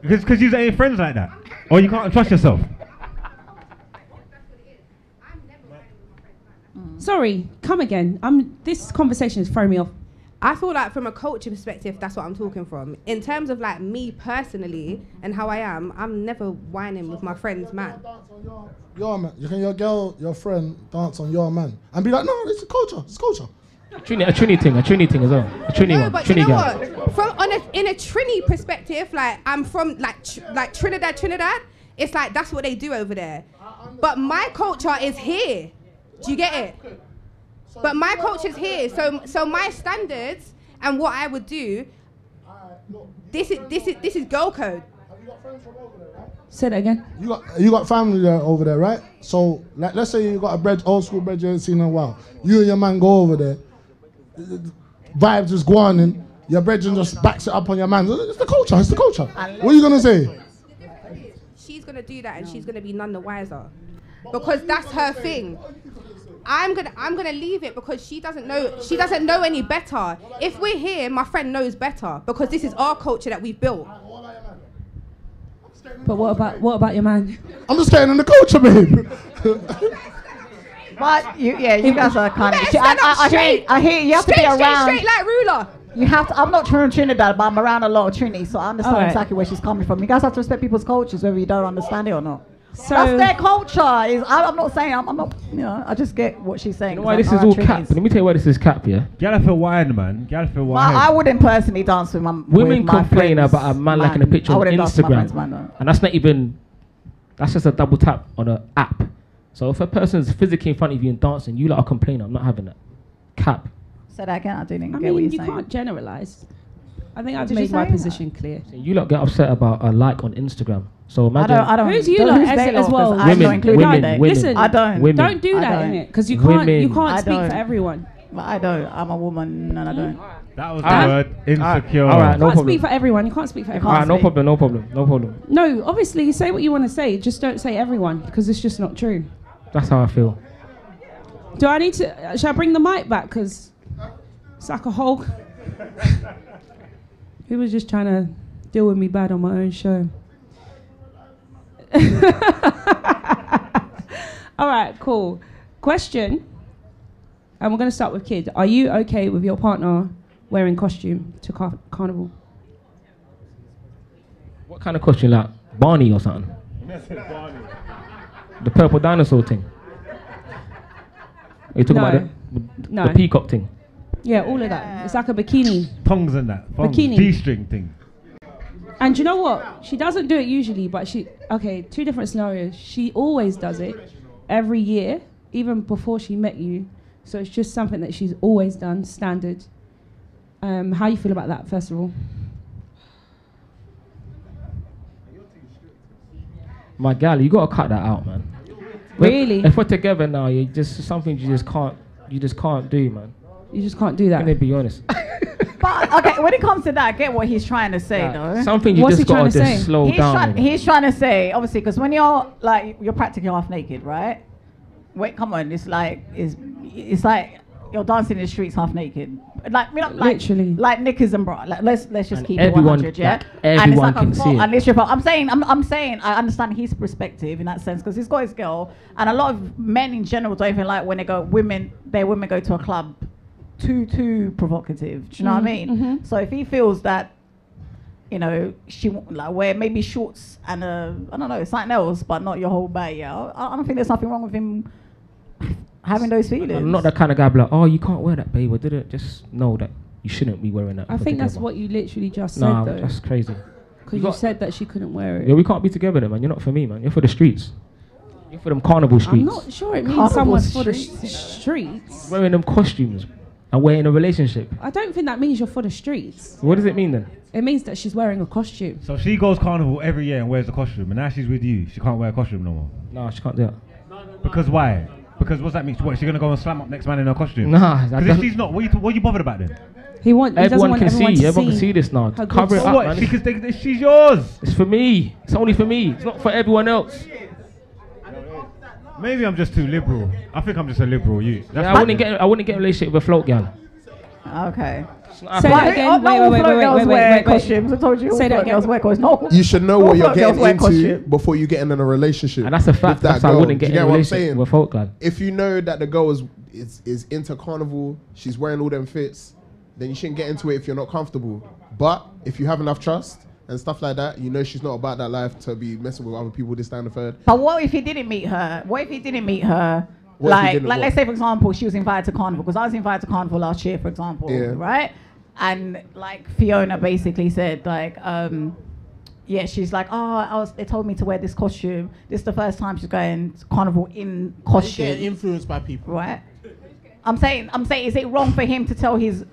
Because because you ain't friends like that, or you can't trust yourself. Sorry, come again. I'm, this conversation is throwing me off. I feel like from a culture perspective, that's what I'm talking from. In terms of like me personally and how I am, I'm never whining with my friend's man. Your, your man. You can your girl, your friend dance on your man and be like, no, it's a culture, it's culture. Trini, a Trini thing, a Trini thing as well. A Trini no, one, but Trini you know girl. What? From on a, in a Trini perspective, like I'm from like tr like Trinidad, Trinidad. It's like that's what they do over there. But my culture is here. Do you get it? But my culture's here, so so my standards and what I would do. This is this is this is girl code. Say that again. You got you got family there over there, right? So like, let's say you got a bread, old school bread you haven't seen in a while. You and your man go over there. Vibes is go on and your brethren just backs it up on your man. It's the culture. It's the culture. What are you gonna say? She's gonna do that, and she's gonna be none the wiser. Because that's her thing. I'm gonna I'm gonna leave it because she doesn't know she doesn't know any better. If we're here, my friend knows better because this is our culture that we've built. But what about what about your man? I'm just staying in the culture, babe. But you, yeah, you guys are kind of. I, I, I hear I hear you have straight, to be around. Straight, straight like ruler. You have to. I'm not from Trinidad, but I'm around a lot of Trini, so I understand right. exactly where she's coming from. You guys have to respect people's cultures, whether you don't understand it or not. So that's their culture. Is I, I'm not saying I'm, I'm not. You know, I just get what she's saying. You know why this is all cap? Let me tell you why this is cap. Yeah, gotta feel wine, man. Gotta feel wine. Well, I wouldn't personally dance with my women. With my complain about a man, man liking a picture on Instagram, man, no. And that's not even. That's just a double tap on an app. So if a person's physically in front of you and dancing, you lot are complaining. I'm not having that. Cap. So that again. I didn't get what you're saying. I mean, you can't generalise. I think I've made my position clear. So you lot get upset about a like on Instagram. So imagine. I don't, I don't, who's you don't, lot who's as well? Women, I'm not included. Women, women, listen, I don't. Women. Don't do that in it because you women. can't. You can't speak for everyone. But I don't. I'm a woman and I don't. That was the I word. Insecure. All right, no problem. You can't speak for everyone. You can't speak for everyone. All right, no problem. No problem. No problem. No, obviously, say what you want to say. Just don't say everyone because it's just not true. That's how I feel. Do I need to? Uh, should I bring the mic back? Because it's like a hole. He was just trying to deal with me bad on my own show. All right, cool. Question, and we're going to start with Kid. Are you okay with your partner wearing costume to car carnival? What kind of costume? Like Barney or something? The purple dinosaur thing? Are you talking no. about the, no. the peacock thing? Yeah, all of that. It's like a bikini. Tongs and that. Tongs. Bikini. D-string thing. And you know what? She doesn't do it usually, but she... Okay, two different scenarios. She always does it every year, even before she met you. So it's just something that she's always done, standard. Um, how you feel about that, first of all? My gal, you got to cut that out, man. Really? If, if we're together now, you just something you just can't, you just can't do, man. You just can't do that. Can they be honest? But okay, when it comes to that, I get what he's trying to say, yeah, though. Something you What's just got to just slow he's down. Try he's trying to say, obviously, because when you're like, you're practically half naked, right? Wait, come on, it's like, is it's like you're dancing in the streets half naked. Like, you know, like literally, like knickers and bra. Like, let's let's just and keep everyone, it one hundred, yeah. Like, everyone and it's like can a fault, see it. I'm saying, I'm I'm saying, I understand his perspective in that sense because he's got his girl, and a lot of men in general don't even like when they go women, their women go to a club, too too provocative. Do you know mm-hmm. what I mean? Mm-hmm. So if he feels that, you know, she like wear maybe shorts and a I don't know something else, but not your whole body. Yeah, I, I don't think there's nothing wrong with him. Having those feelings. I'm not that kind of guy like, oh, you can't wear that, babe. I didn't just know that you shouldn't be wearing that. I think together. That's what you literally just nah, said, though. That's crazy. Because you, you said that she couldn't wear it. Yeah, we can't be together, then, man. You're not for me, man. You're for the streets. You're for them carnival streets. I'm not sure it means carnival someone's streets. For the streets. Wearing them costumes and we're in a relationship. I don't think that means you're for the streets. What does it mean, then? It means that she's wearing a costume. So she goes carnival every year and wears a costume, and now she's with you. She can't wear a costume no more. No, she can't do that. No, no, because no, why? Because what's that mean? What, is she going to go and slam up next man in her costume? Nah. Because if she's not, what are, you what are you bothered about then? He want, he everyone want can everyone see, to everyone see can see this now. Cover it up, what? Man. Because they, they, she's yours. It's for me. It's only for me. It's not for everyone else. Maybe I'm just too liberal. I think I'm just a liberal, you. That's yeah, I wouldn't get I wouldn't get a relationship with a float girl. Okay. Say that again. Wait, wait, wait, wait, wait, costumes. I told you. Say that girls wear costumes. No. You should know what you're getting into before you get in a relationship. And that's a fact. That's why I wouldn't get in a relationship with folk lad. If you know that the girl is is is into carnival, she's wearing all them fits, then you shouldn't get into it if you're not comfortable. But if you have enough trust and stuff like that, you know she's not about that life to be messing with other people this time and third. But what if he didn't meet her? What if he didn't meet her? What like, like let's say, for example, she was invited to Carnival, because I was invited to Carnival last year, for example, yeah. right? And, like, Fiona basically said, like, um, yeah, she's like, oh, I was, they told me to wear this costume. This is the first time she's going to Carnival in costume. She's getting influenced by people. Right? I'm saying, I'm saying, is it wrong for him to tell his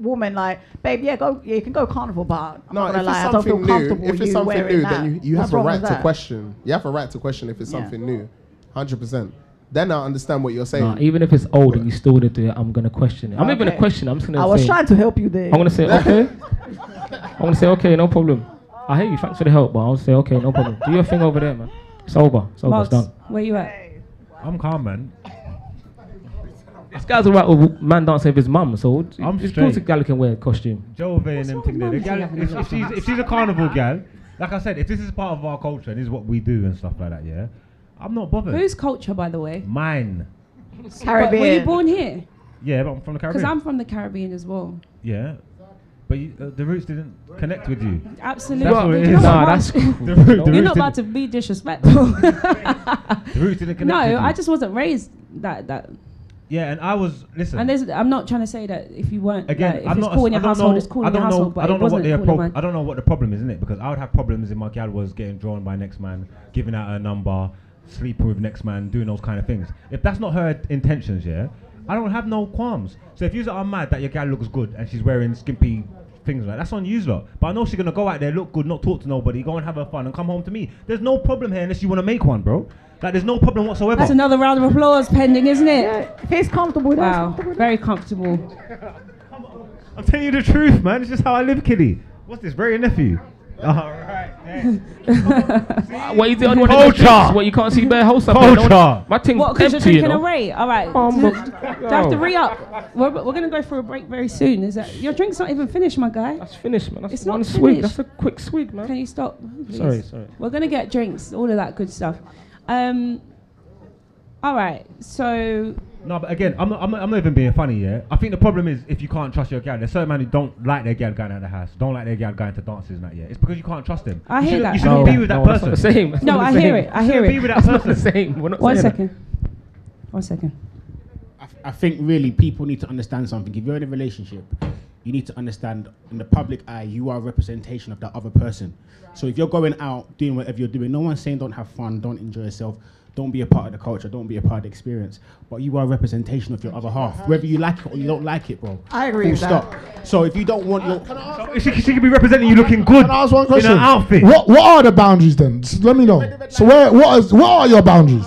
woman, like, babe, yeah, go, yeah, you can go Carnival, but I'm no, not gonna lie, I don't feel new, comfortable if it's you something wearing new, that. Then you, you have a right to question. You have a right to question if it's yeah. something new, one hundred percent. Then I understand what you're saying. Nah, even if it's old and you still did it, I'm gonna question it. I'm okay. not gonna question it. I'm just gonna. I was say, trying to help you there. I'm gonna say okay. I'm gonna say okay, no problem. I hear you. Thanks for the help, but I'll say okay, no problem. Do your thing over there, man. It's over. It's over. Margs, it's done. Where you at? I'm calm, man. This guy's alright with man dancing with his mum, so I'm it's cool. A gal can wear a costume. Joe Vay and them thing there. The gal, if, if she's if she's a carnival gal, like I said, if this is part of our culture and this is what we do and stuff like that, yeah. I'm not bothered. Whose culture, by the way? Mine. Caribbean. Were you born here? Yeah, but I'm from the Caribbean. Because I'm from the Caribbean as well. Yeah. But you, uh, the roots didn't connect with you. Absolutely. That's what it is. Nah, that's cool. the root, the You're not about to be disrespectful. The roots didn't connect no, with you. No, I just wasn't raised that... that. Yeah, and I was... Listen. And there's, I'm not trying to say that if you weren't... Again, like, I'm not... Cool in your household, know, it's cool in your household, know, but I don't, know what the cool in I don't know what the problem is, innit? Because I would have problems if my gal was getting drawn by next man, giving out her number... sleeping with next man, doing those kind of things. If that's not her intentions, yeah, I don't have no qualms. So if you are mad that your gal looks good and she's wearing skimpy things like that's on you lot. But I know she's gonna go out there, look good, not talk to nobody, go and have her fun and come home to me. There's no problem here unless you wanna make one, bro. Like there's no problem whatsoever. That's another round of applause pending, isn't it? Yeah. If it's comfortable, wow, comfortable. Very comfortable. I'm telling you the truth, man. It's just how I live, kiddie. What's this, very nephew? All right, what you doing? Culture. What you can't see bare house up there. No, my thing's what, empty, you're taking you know? Away. All right. Oh, do, do I have to re up? We're, we're gonna go for a break very soon. Is that your drink's not even finished, my guy? That's finished, man. That's it's one swig. That's a quick swig, man. Can you stop? Please? Sorry, sorry. We're gonna get drinks, all of that good stuff. Um. All right. So. No, but again, I'm not, I'm not, I'm not even being funny, yeah? I think the problem is if you can't trust your gal. There's certain men who don't like their gal going out of the house, don't like their gal going to dances and that, yeah? It's because you can't trust them. I you hear that. You shouldn't no, be with that no, person. That's not the same. That's no, I same. Hear it. I hear it. Be with that person. Not the same. We're not One second. That. One second. I, f I think really people need to understand something. If you're in a relationship, you need to understand in the public eye, you are a representation of that other person. Right. So if you're going out, doing whatever you're doing, no one's saying don't have fun, don't enjoy yourself. Don't be a part of the culture, don't be a part of the experience. But you are a representation of your other half. Whether you like it or you don't like it, bro. I agree with stop. That. So if you don't want your... Can I ask she, she could be representing you looking good. Can I ask one question? In an outfit. What, what are the boundaries then? Just let me know. So where, what, is, what are your boundaries?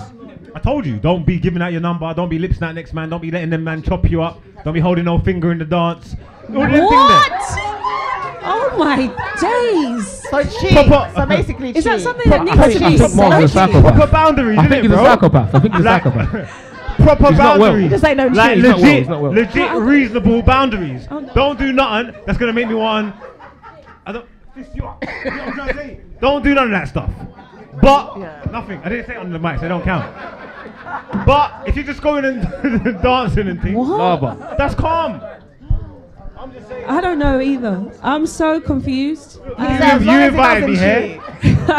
I told you, don't be giving out your number, don't be lip-snapping next man, don't be letting them man chop you up, don't be holding no finger in the dance. What? Oh my days! So cheat. So basically, cheat. Is that something that Nick cheats? He's a psychopath. I think he's a psychopath. I think he's a psychopath. proper he's boundaries. This ain't no like legit, not well, not well. legit, reasonable boundaries. Oh, no. Don't do nothing that's gonna make me want. I don't. This, you know what I'm trying to say? Don't do none of that stuff. But yeah. nothing. I didn't say it under the mic, so they don't count. But if you just go in and dancing and things, lava, that's calm. I'm just saying. I don't know either. I'm so confused. You, um, you invited me here.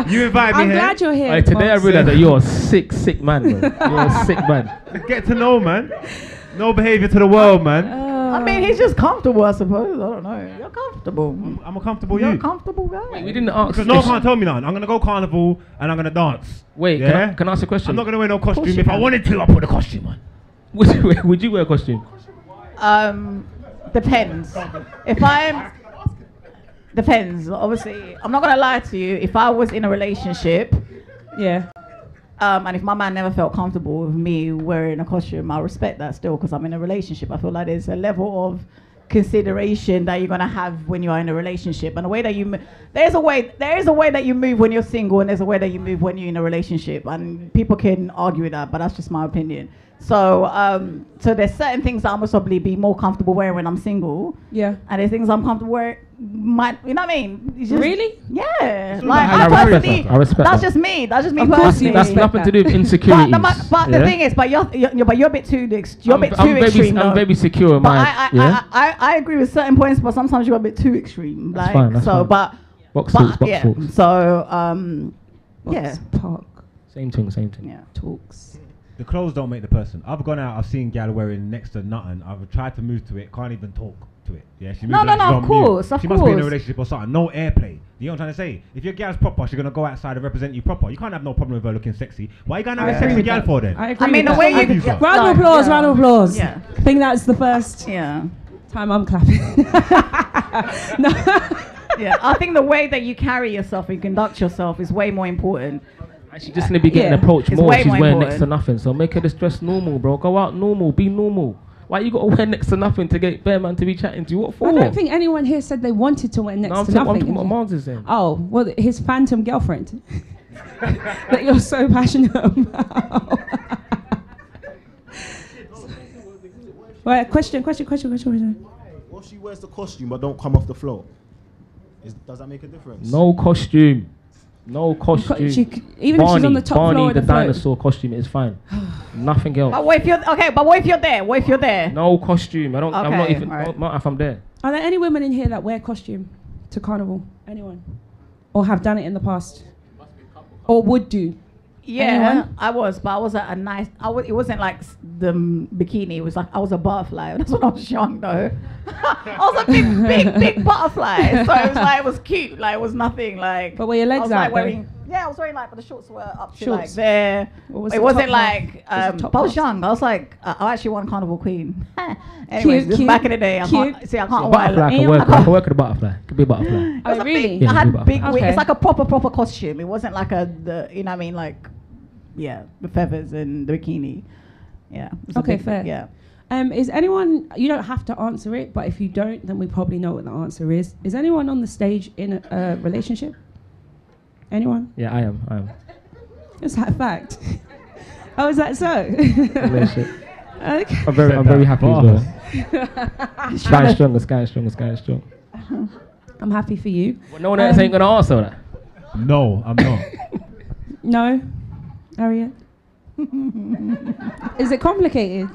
You invited me I'm here. I'm glad you're here. Right, today I realized that you're a sick, sick man. man. You're a sick man. Get to know, man. No behavior to the world, man. Uh, I mean, he's just comfortable, I suppose. I don't know. You're comfortable. I'm, I'm a comfortable You're you. You're a comfortable guy. Wait, we didn't ask. Because no one can't tell me nothing. I'm going to go carnival and I'm going to dance. Wait, yeah? can, I, can I ask a question? I'm not going to wear no costume. If I wanted to, I'll put a costume on. Would you, would you wear a costume? Um... Depends. If I'm... Depends, obviously. I'm not going to lie to you. If I was in a relationship, yeah, um, and if my man never felt comfortable with me wearing a costume, I respect that still because I'm in a relationship. I feel like there's a level of consideration that you're going to have when you're in a relationship. And the way that you... There's a way, there is a way that you move when you're single and there's a way that you move when you're in a relationship. And people can argue with that, but that's just my opinion. So, um, so there's certain things that I must probably be more comfortable wearing when I'm single. Yeah. And there's things I'm comfortable wearing, might, you know what I mean? Just, really? Yeah. Like, I, I personally, respect that. I respect that's that. just me. That's just me of personally. That's nothing to do with insecurities. But, the, but yeah. the thing is, but you're, you're, but you're a bit too, you're I'm, a bit too I'm extreme. Very, I'm very secure in my, I, I, yeah? I, I, I agree with certain points, but sometimes you're a bit too extreme. That's like, fine, that's so, fine. But, box but, talks, box yeah. Talks. So, um, box yeah. Park. Same thing, same thing. Yeah. Talks. The clothes don't make the person. I've gone out, I've seen gal wearing next to nothing. I've tried to move to it, can't even talk to it. Yeah, she No, no, no, of course, of course. She must be in a relationship or something. No airplay. You know what I'm trying to say? If your gal's proper, she's going to go outside and represent you proper. You can't have no problem with her looking sexy. Why are you going to have a sexy gal for then? I agree. I mean, the way you... you round of applause, yeah. round of applause. Yeah. I think that's the first yeah. time I'm clapping. No. Yeah, I think the way that you carry yourself and conduct yourself is way more important. She's just going to be getting yeah. approached it's more if she's wearing important. next to nothing. So make her this dress normal, bro. Go out normal. Be normal. Why you got to wear next to nothing to get bare man to be chatting to you? What for? I don't think anyone here said they wanted to wear next no, to nothing. I'm talking about Margs is saying. Oh, well, his phantom girlfriend. That you're so passionate about. Right, question, question, question, question, question. What if she wears the costume but don't come off the floor? Is, does that make a difference? No costume. No costume. She, even Barney, if she's on the top Barney, floor the, the dinosaur costume is fine. Nothing else. But what if you're okay? But what if you're there? What if you're there? No costume. I don't. Okay, I'm not even. Right. Not if I'm there. Are there any women in here that wear costume to carnival? Anyone? Or have done it in the past? Must be couple, couple. Or would do? Yeah, anyone? I was, but I was at a nice. I w it wasn't like the bikini. It was like I was a butterfly. That's when I was young, though. I was a big, big, big butterfly. So it was like it was cute. Like it was nothing like. But were your legs I was, out? Like, wearing, yeah, I was wearing like, but the shorts were up to shorts. like there. Was it wasn't like. Um, was but I was young. I was like, uh, I actually won Carnival Queen. Anyways, cute, cute, back in the day, I cute. can't see. I can't so wear. Butterfly, I can work. I can work with a butterfly. Could be a butterfly. Oh, really? Big, yeah, I had big. Okay. It's like a proper, proper costume. It wasn't like a, the, you know, what I mean, like. Yeah, the feathers and the bikini. Yeah. Okay, fair. Yeah. Um, is anyone? You don't have to answer it, but if you don't, then we probably know what the answer is. Is anyone on the stage in a, a relationship? Anyone? Yeah, I am. I am. Is that a fact? Oh, is that so? Relationship. Okay. I'm very, I'm very happy as well. Sky is strong. The sky is strong. The sky is strong. I'm happy for you. Well, no one else um, ain't gonna answer that. No, I'm not. No. Ariete? Is it complicated?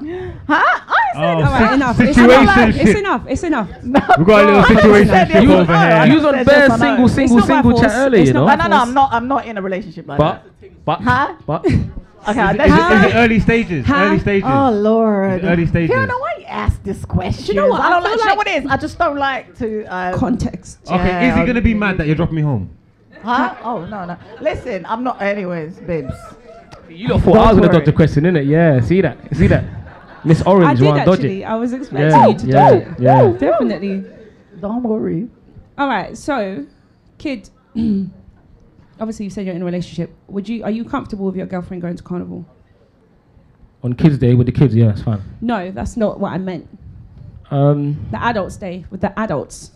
Huh? I said oh, all right, enough. It's enough. It's enough. It's enough. No, We've got a little situation you, over here. You was on bare single, single, single chat earlier, you know? No, no, no. I'm not. I'm not in a relationship like but, that. But, huh? But. Okay, is, it, is, it, is it early stages? Huh? Early stages. Oh Lord. Early stages. Fiona, why you ask this question? Do you know what? I don't I like. You know what it is? I just don't like to. Um, Context. Okay. Yeah, is he gonna be mad that you're dropping me home? Huh? Oh no, no. Listen, I'm not. Anyways, babes. You lot thought Don't I was going to dodge the question, innit? Yeah, see that? See that? Miss Orange, you want to dodge it? I was expecting yeah, you to yeah, dodge it. Yeah, yeah. Definitely. Don't worry. All right, so, Kid, obviously you said you're in a relationship. Would you? Are you comfortable with your girlfriend going to carnival? On kids' day with the kids, yeah, it's fine. No, that's not what I meant. Um, the adults' day with the adults.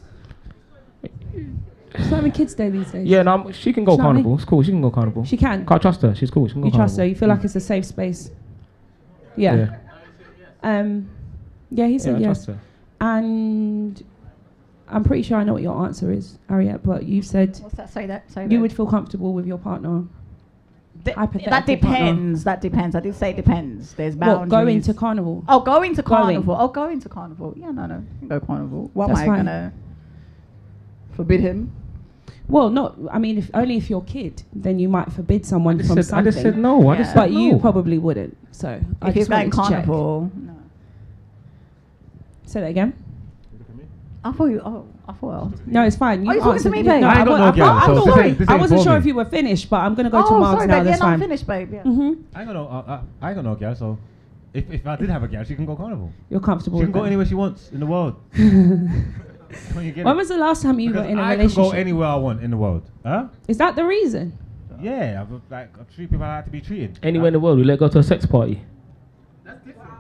She's not having kids' day these days. Yeah, no, I'm, she can go She's carnival. It's cool. She can go carnival. She can. Can't trust her. She's cool. She can go you carnival. Trust her. You feel like it's a safe space. Yeah. Yeah, um, yeah he said yeah, yes. Trust her. And I'm pretty sure I know what your answer is, Ariete, but you said... What's that? Sorry, that, sorry, you that. would feel comfortable with your partner. D- that depends. Partner. That depends. I did say depends. There's boundaries. Well, going to carnival. Oh, going to carnival. Going. Oh, going to carnival. Yeah, no, no. Go carnival. What That's am I going to forbid him? Well, not. I mean, if only if you're Kid, then you might forbid someone from said, something. I just said no. I yeah. just said but no. you probably wouldn't. So if I just going carnival, check. No. Say that again. I thought you. Oh, I thought. No, it's fine. You oh, you're talking to me, babe. No, I don't I, know. I, I, so sorry. Sorry. I wasn't sure me. if you were finished, but I'm gonna go oh, to Margs sorry, now. Babe, that's yeah, fine. No, I'm finished, babe. Yeah. Mm-hmm. I don't know. Uh, I don't know, girl. So, if if I did have a girl, she can go carnival. You're comfortable. She can go anywhere she wants in the world. When, when was the last time you because were in a I relationship? I can go anywhere I want in the world. Huh? Is that the reason? Yeah, I've like I treat people I like to be treated. Anywhere in the world, we let go to a sex party.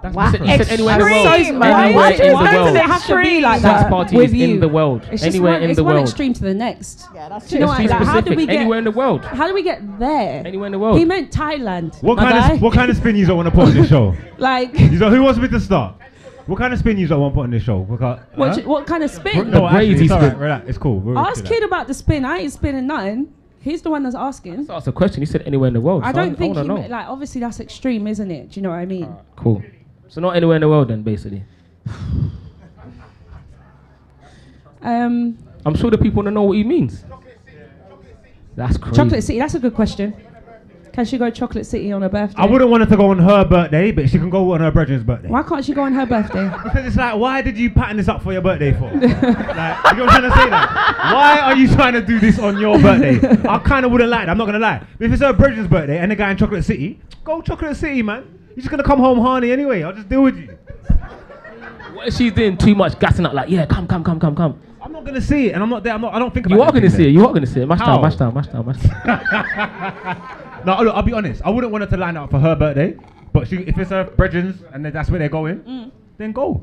That's wow. Extreme. Said anywhere in the world. Why, why do you know it has to be like that parties with you? In the world. It's just anywhere one, in it's the one world. extreme to the next. Yeah, that's true. No, like, how do we get anywhere in the world? How do we get there? Anywhere in the world. He meant Thailand. What kind guy? of what kind of spin you don't want to put on this show? Like, so who wants me to start? What kind of spin you don't want to put on this show? Because, what, huh? what kind of spin? No, crazy spin. Right, right, it's cool. We're Ask Kid about the spin. I ain't spinning nothing. He's the one that's asking. That's a question. He said anywhere in the world. I don't think he meant like. Obviously, that's extreme, isn't it? Do you know what I mean? Cool. So not anywhere in the world then, basically. um, I'm sure the people want to know what he means. That's crazy. Chocolate City, that's a good question. Can she go Chocolate City on her birthday? I wouldn't want her to go on her birthday, but she can go on her brethren's birthday. Why can't she go on her birthday? Because it's like, why did you pattern this up for your birthday for? Like, you know what I'm trying to say? That? Why are you trying to do this on your birthday? I kind of wouldn't like that, I'm not going to lie. But if it's her brethren's birthday and the guy in Chocolate City, go Chocolate City, man. You're just going to come home horny anyway. I'll just deal with you. What if she's doing too much gassing up? Like, yeah, come, come, come, come, come. I'm not going to see it. And I'm not there. I'm not, I don't think about it. You are going to see it. You are going to see it. Mash down, mash down, mash down, mash down. No, look, I'll be honest. I wouldn't want her to line up for her birthday. But she, if it's her brethren's and then that's where they're going, mm. then go.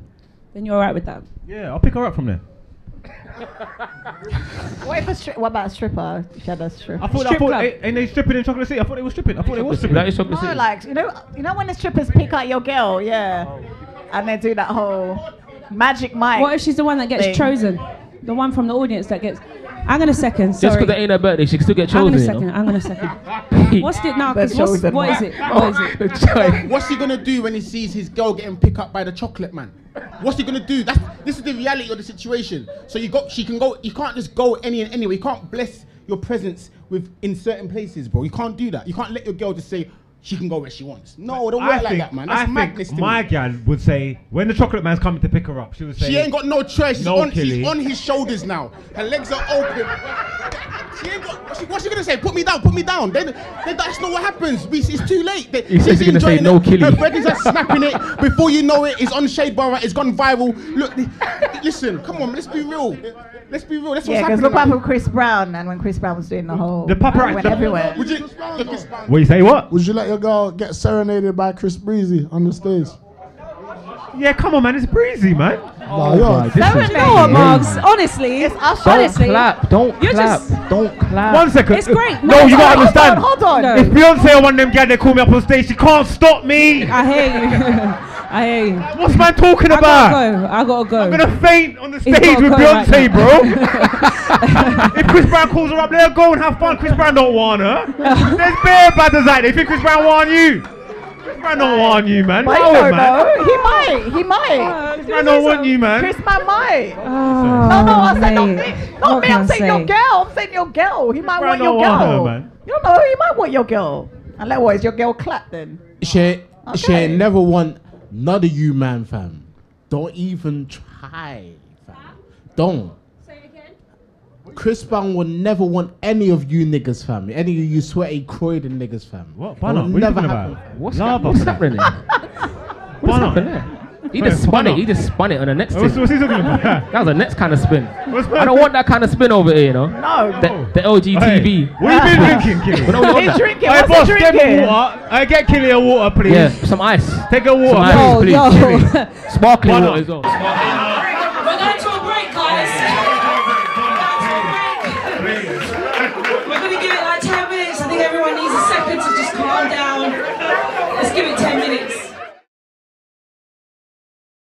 Then you're all right with that? Yeah, I'll pick her up from there. what, if a stri- what about a stripper? She had a stripper. I thought, I thought they, ain't they stripping in Chocolate City? I thought they were stripping. I thought they were stripping. That is Chocolate City. No, like, you know, you know when the strippers pick out your girl, yeah, and they do that whole magic mic. What if she's the one that gets thing. chosen? The one from the audience that gets. I'm gonna second. Sorry. Just because it ain't her birthday, she can still get chosen. I'm gonna second. You know? I'm gonna second. What's it now? What's, what is it? What is it? What's he gonna do when he sees his girl getting picked up by the chocolate man? What's he gonna do? That's this is the reality of the situation. So you got she can go. You can't just go any and anywhere. You can't bless your presence with in certain places, bro. You can't do that. You can't let your girl just say she can go where she wants. No, don't work like that, man. That's madness to me. My gal would say, when the chocolate man's coming to pick her up, she would say... She ain't got no choice. She's on, she's on his shoulders now. Her legs are open. She ain't got... She, what's she going to say? Put me down, put me down. Then, then that's not what happens. We, it's too late. They, she's she's going to say, no killing. Her brethren's are snapping it. Before you know it, it's on Shade Borough. It's gone viral. Look, listen, come on, let's be real. Let's be real. That's what's yeah, happening. Yeah, because look what happened with Chris Brown, and when Chris Brown was doing the whole... The paparazzi went the, everywhere. Would you... What you say, what? Would you let your girl get serenaded by Chris Breezy on the stage? Yeah, come on, man. It's Breezy, man. Oh, oh God, this is you know what, Margs? Honestly, it's us. Don't honestly. clap. Don't You're clap. Just don't clap. One second. It's great. No, no you gotta understand. Hold on. Hold on. If Beyonce or one of them guys that call me up on stage, she can't stop me. I hear you. I hear you. What's man talking I about? I gotta go. I gotta go. I'm gonna faint on the stage with Beyonce, right bro. If Chris Brown calls her up, let her go and have fun. Chris Brown don't want her. There's bare badders out there. You think Chris Brown want you? Chris Brown don't want you, man. I don't know. He might. He might. Uh, Chris Brown don't want you, man. Chris Brown might. Oh, no, no. I said not me. Not me. I'm saying say? your girl. I'm saying your girl. He Chris might Brown want your girl. Her, man. You don't know. He might want your girl. And let what is your girl clap then? She, okay. she never want. None of you, man, fam. Don't even try, fam. Don't. Say it again. Chris Brown will never want any of you niggas, fam. Any of you sweaty Croydon niggas, fam. What? Barna, what never happen. What's, no, what's happening? What's happening there? He just spun it. He just spun it on the next. What's, what's he talking about? That was the next kind of spin. I don't want that kind of spin over here, you know. No. The, the L G T B. Hey, what have you been drinking, Killy? He's drinking. Hey, boss, get me water. I get Killy a water, please. Yeah, some ice. Take a water, some please. Ice, please. Yo, yo. Sparkling water as well.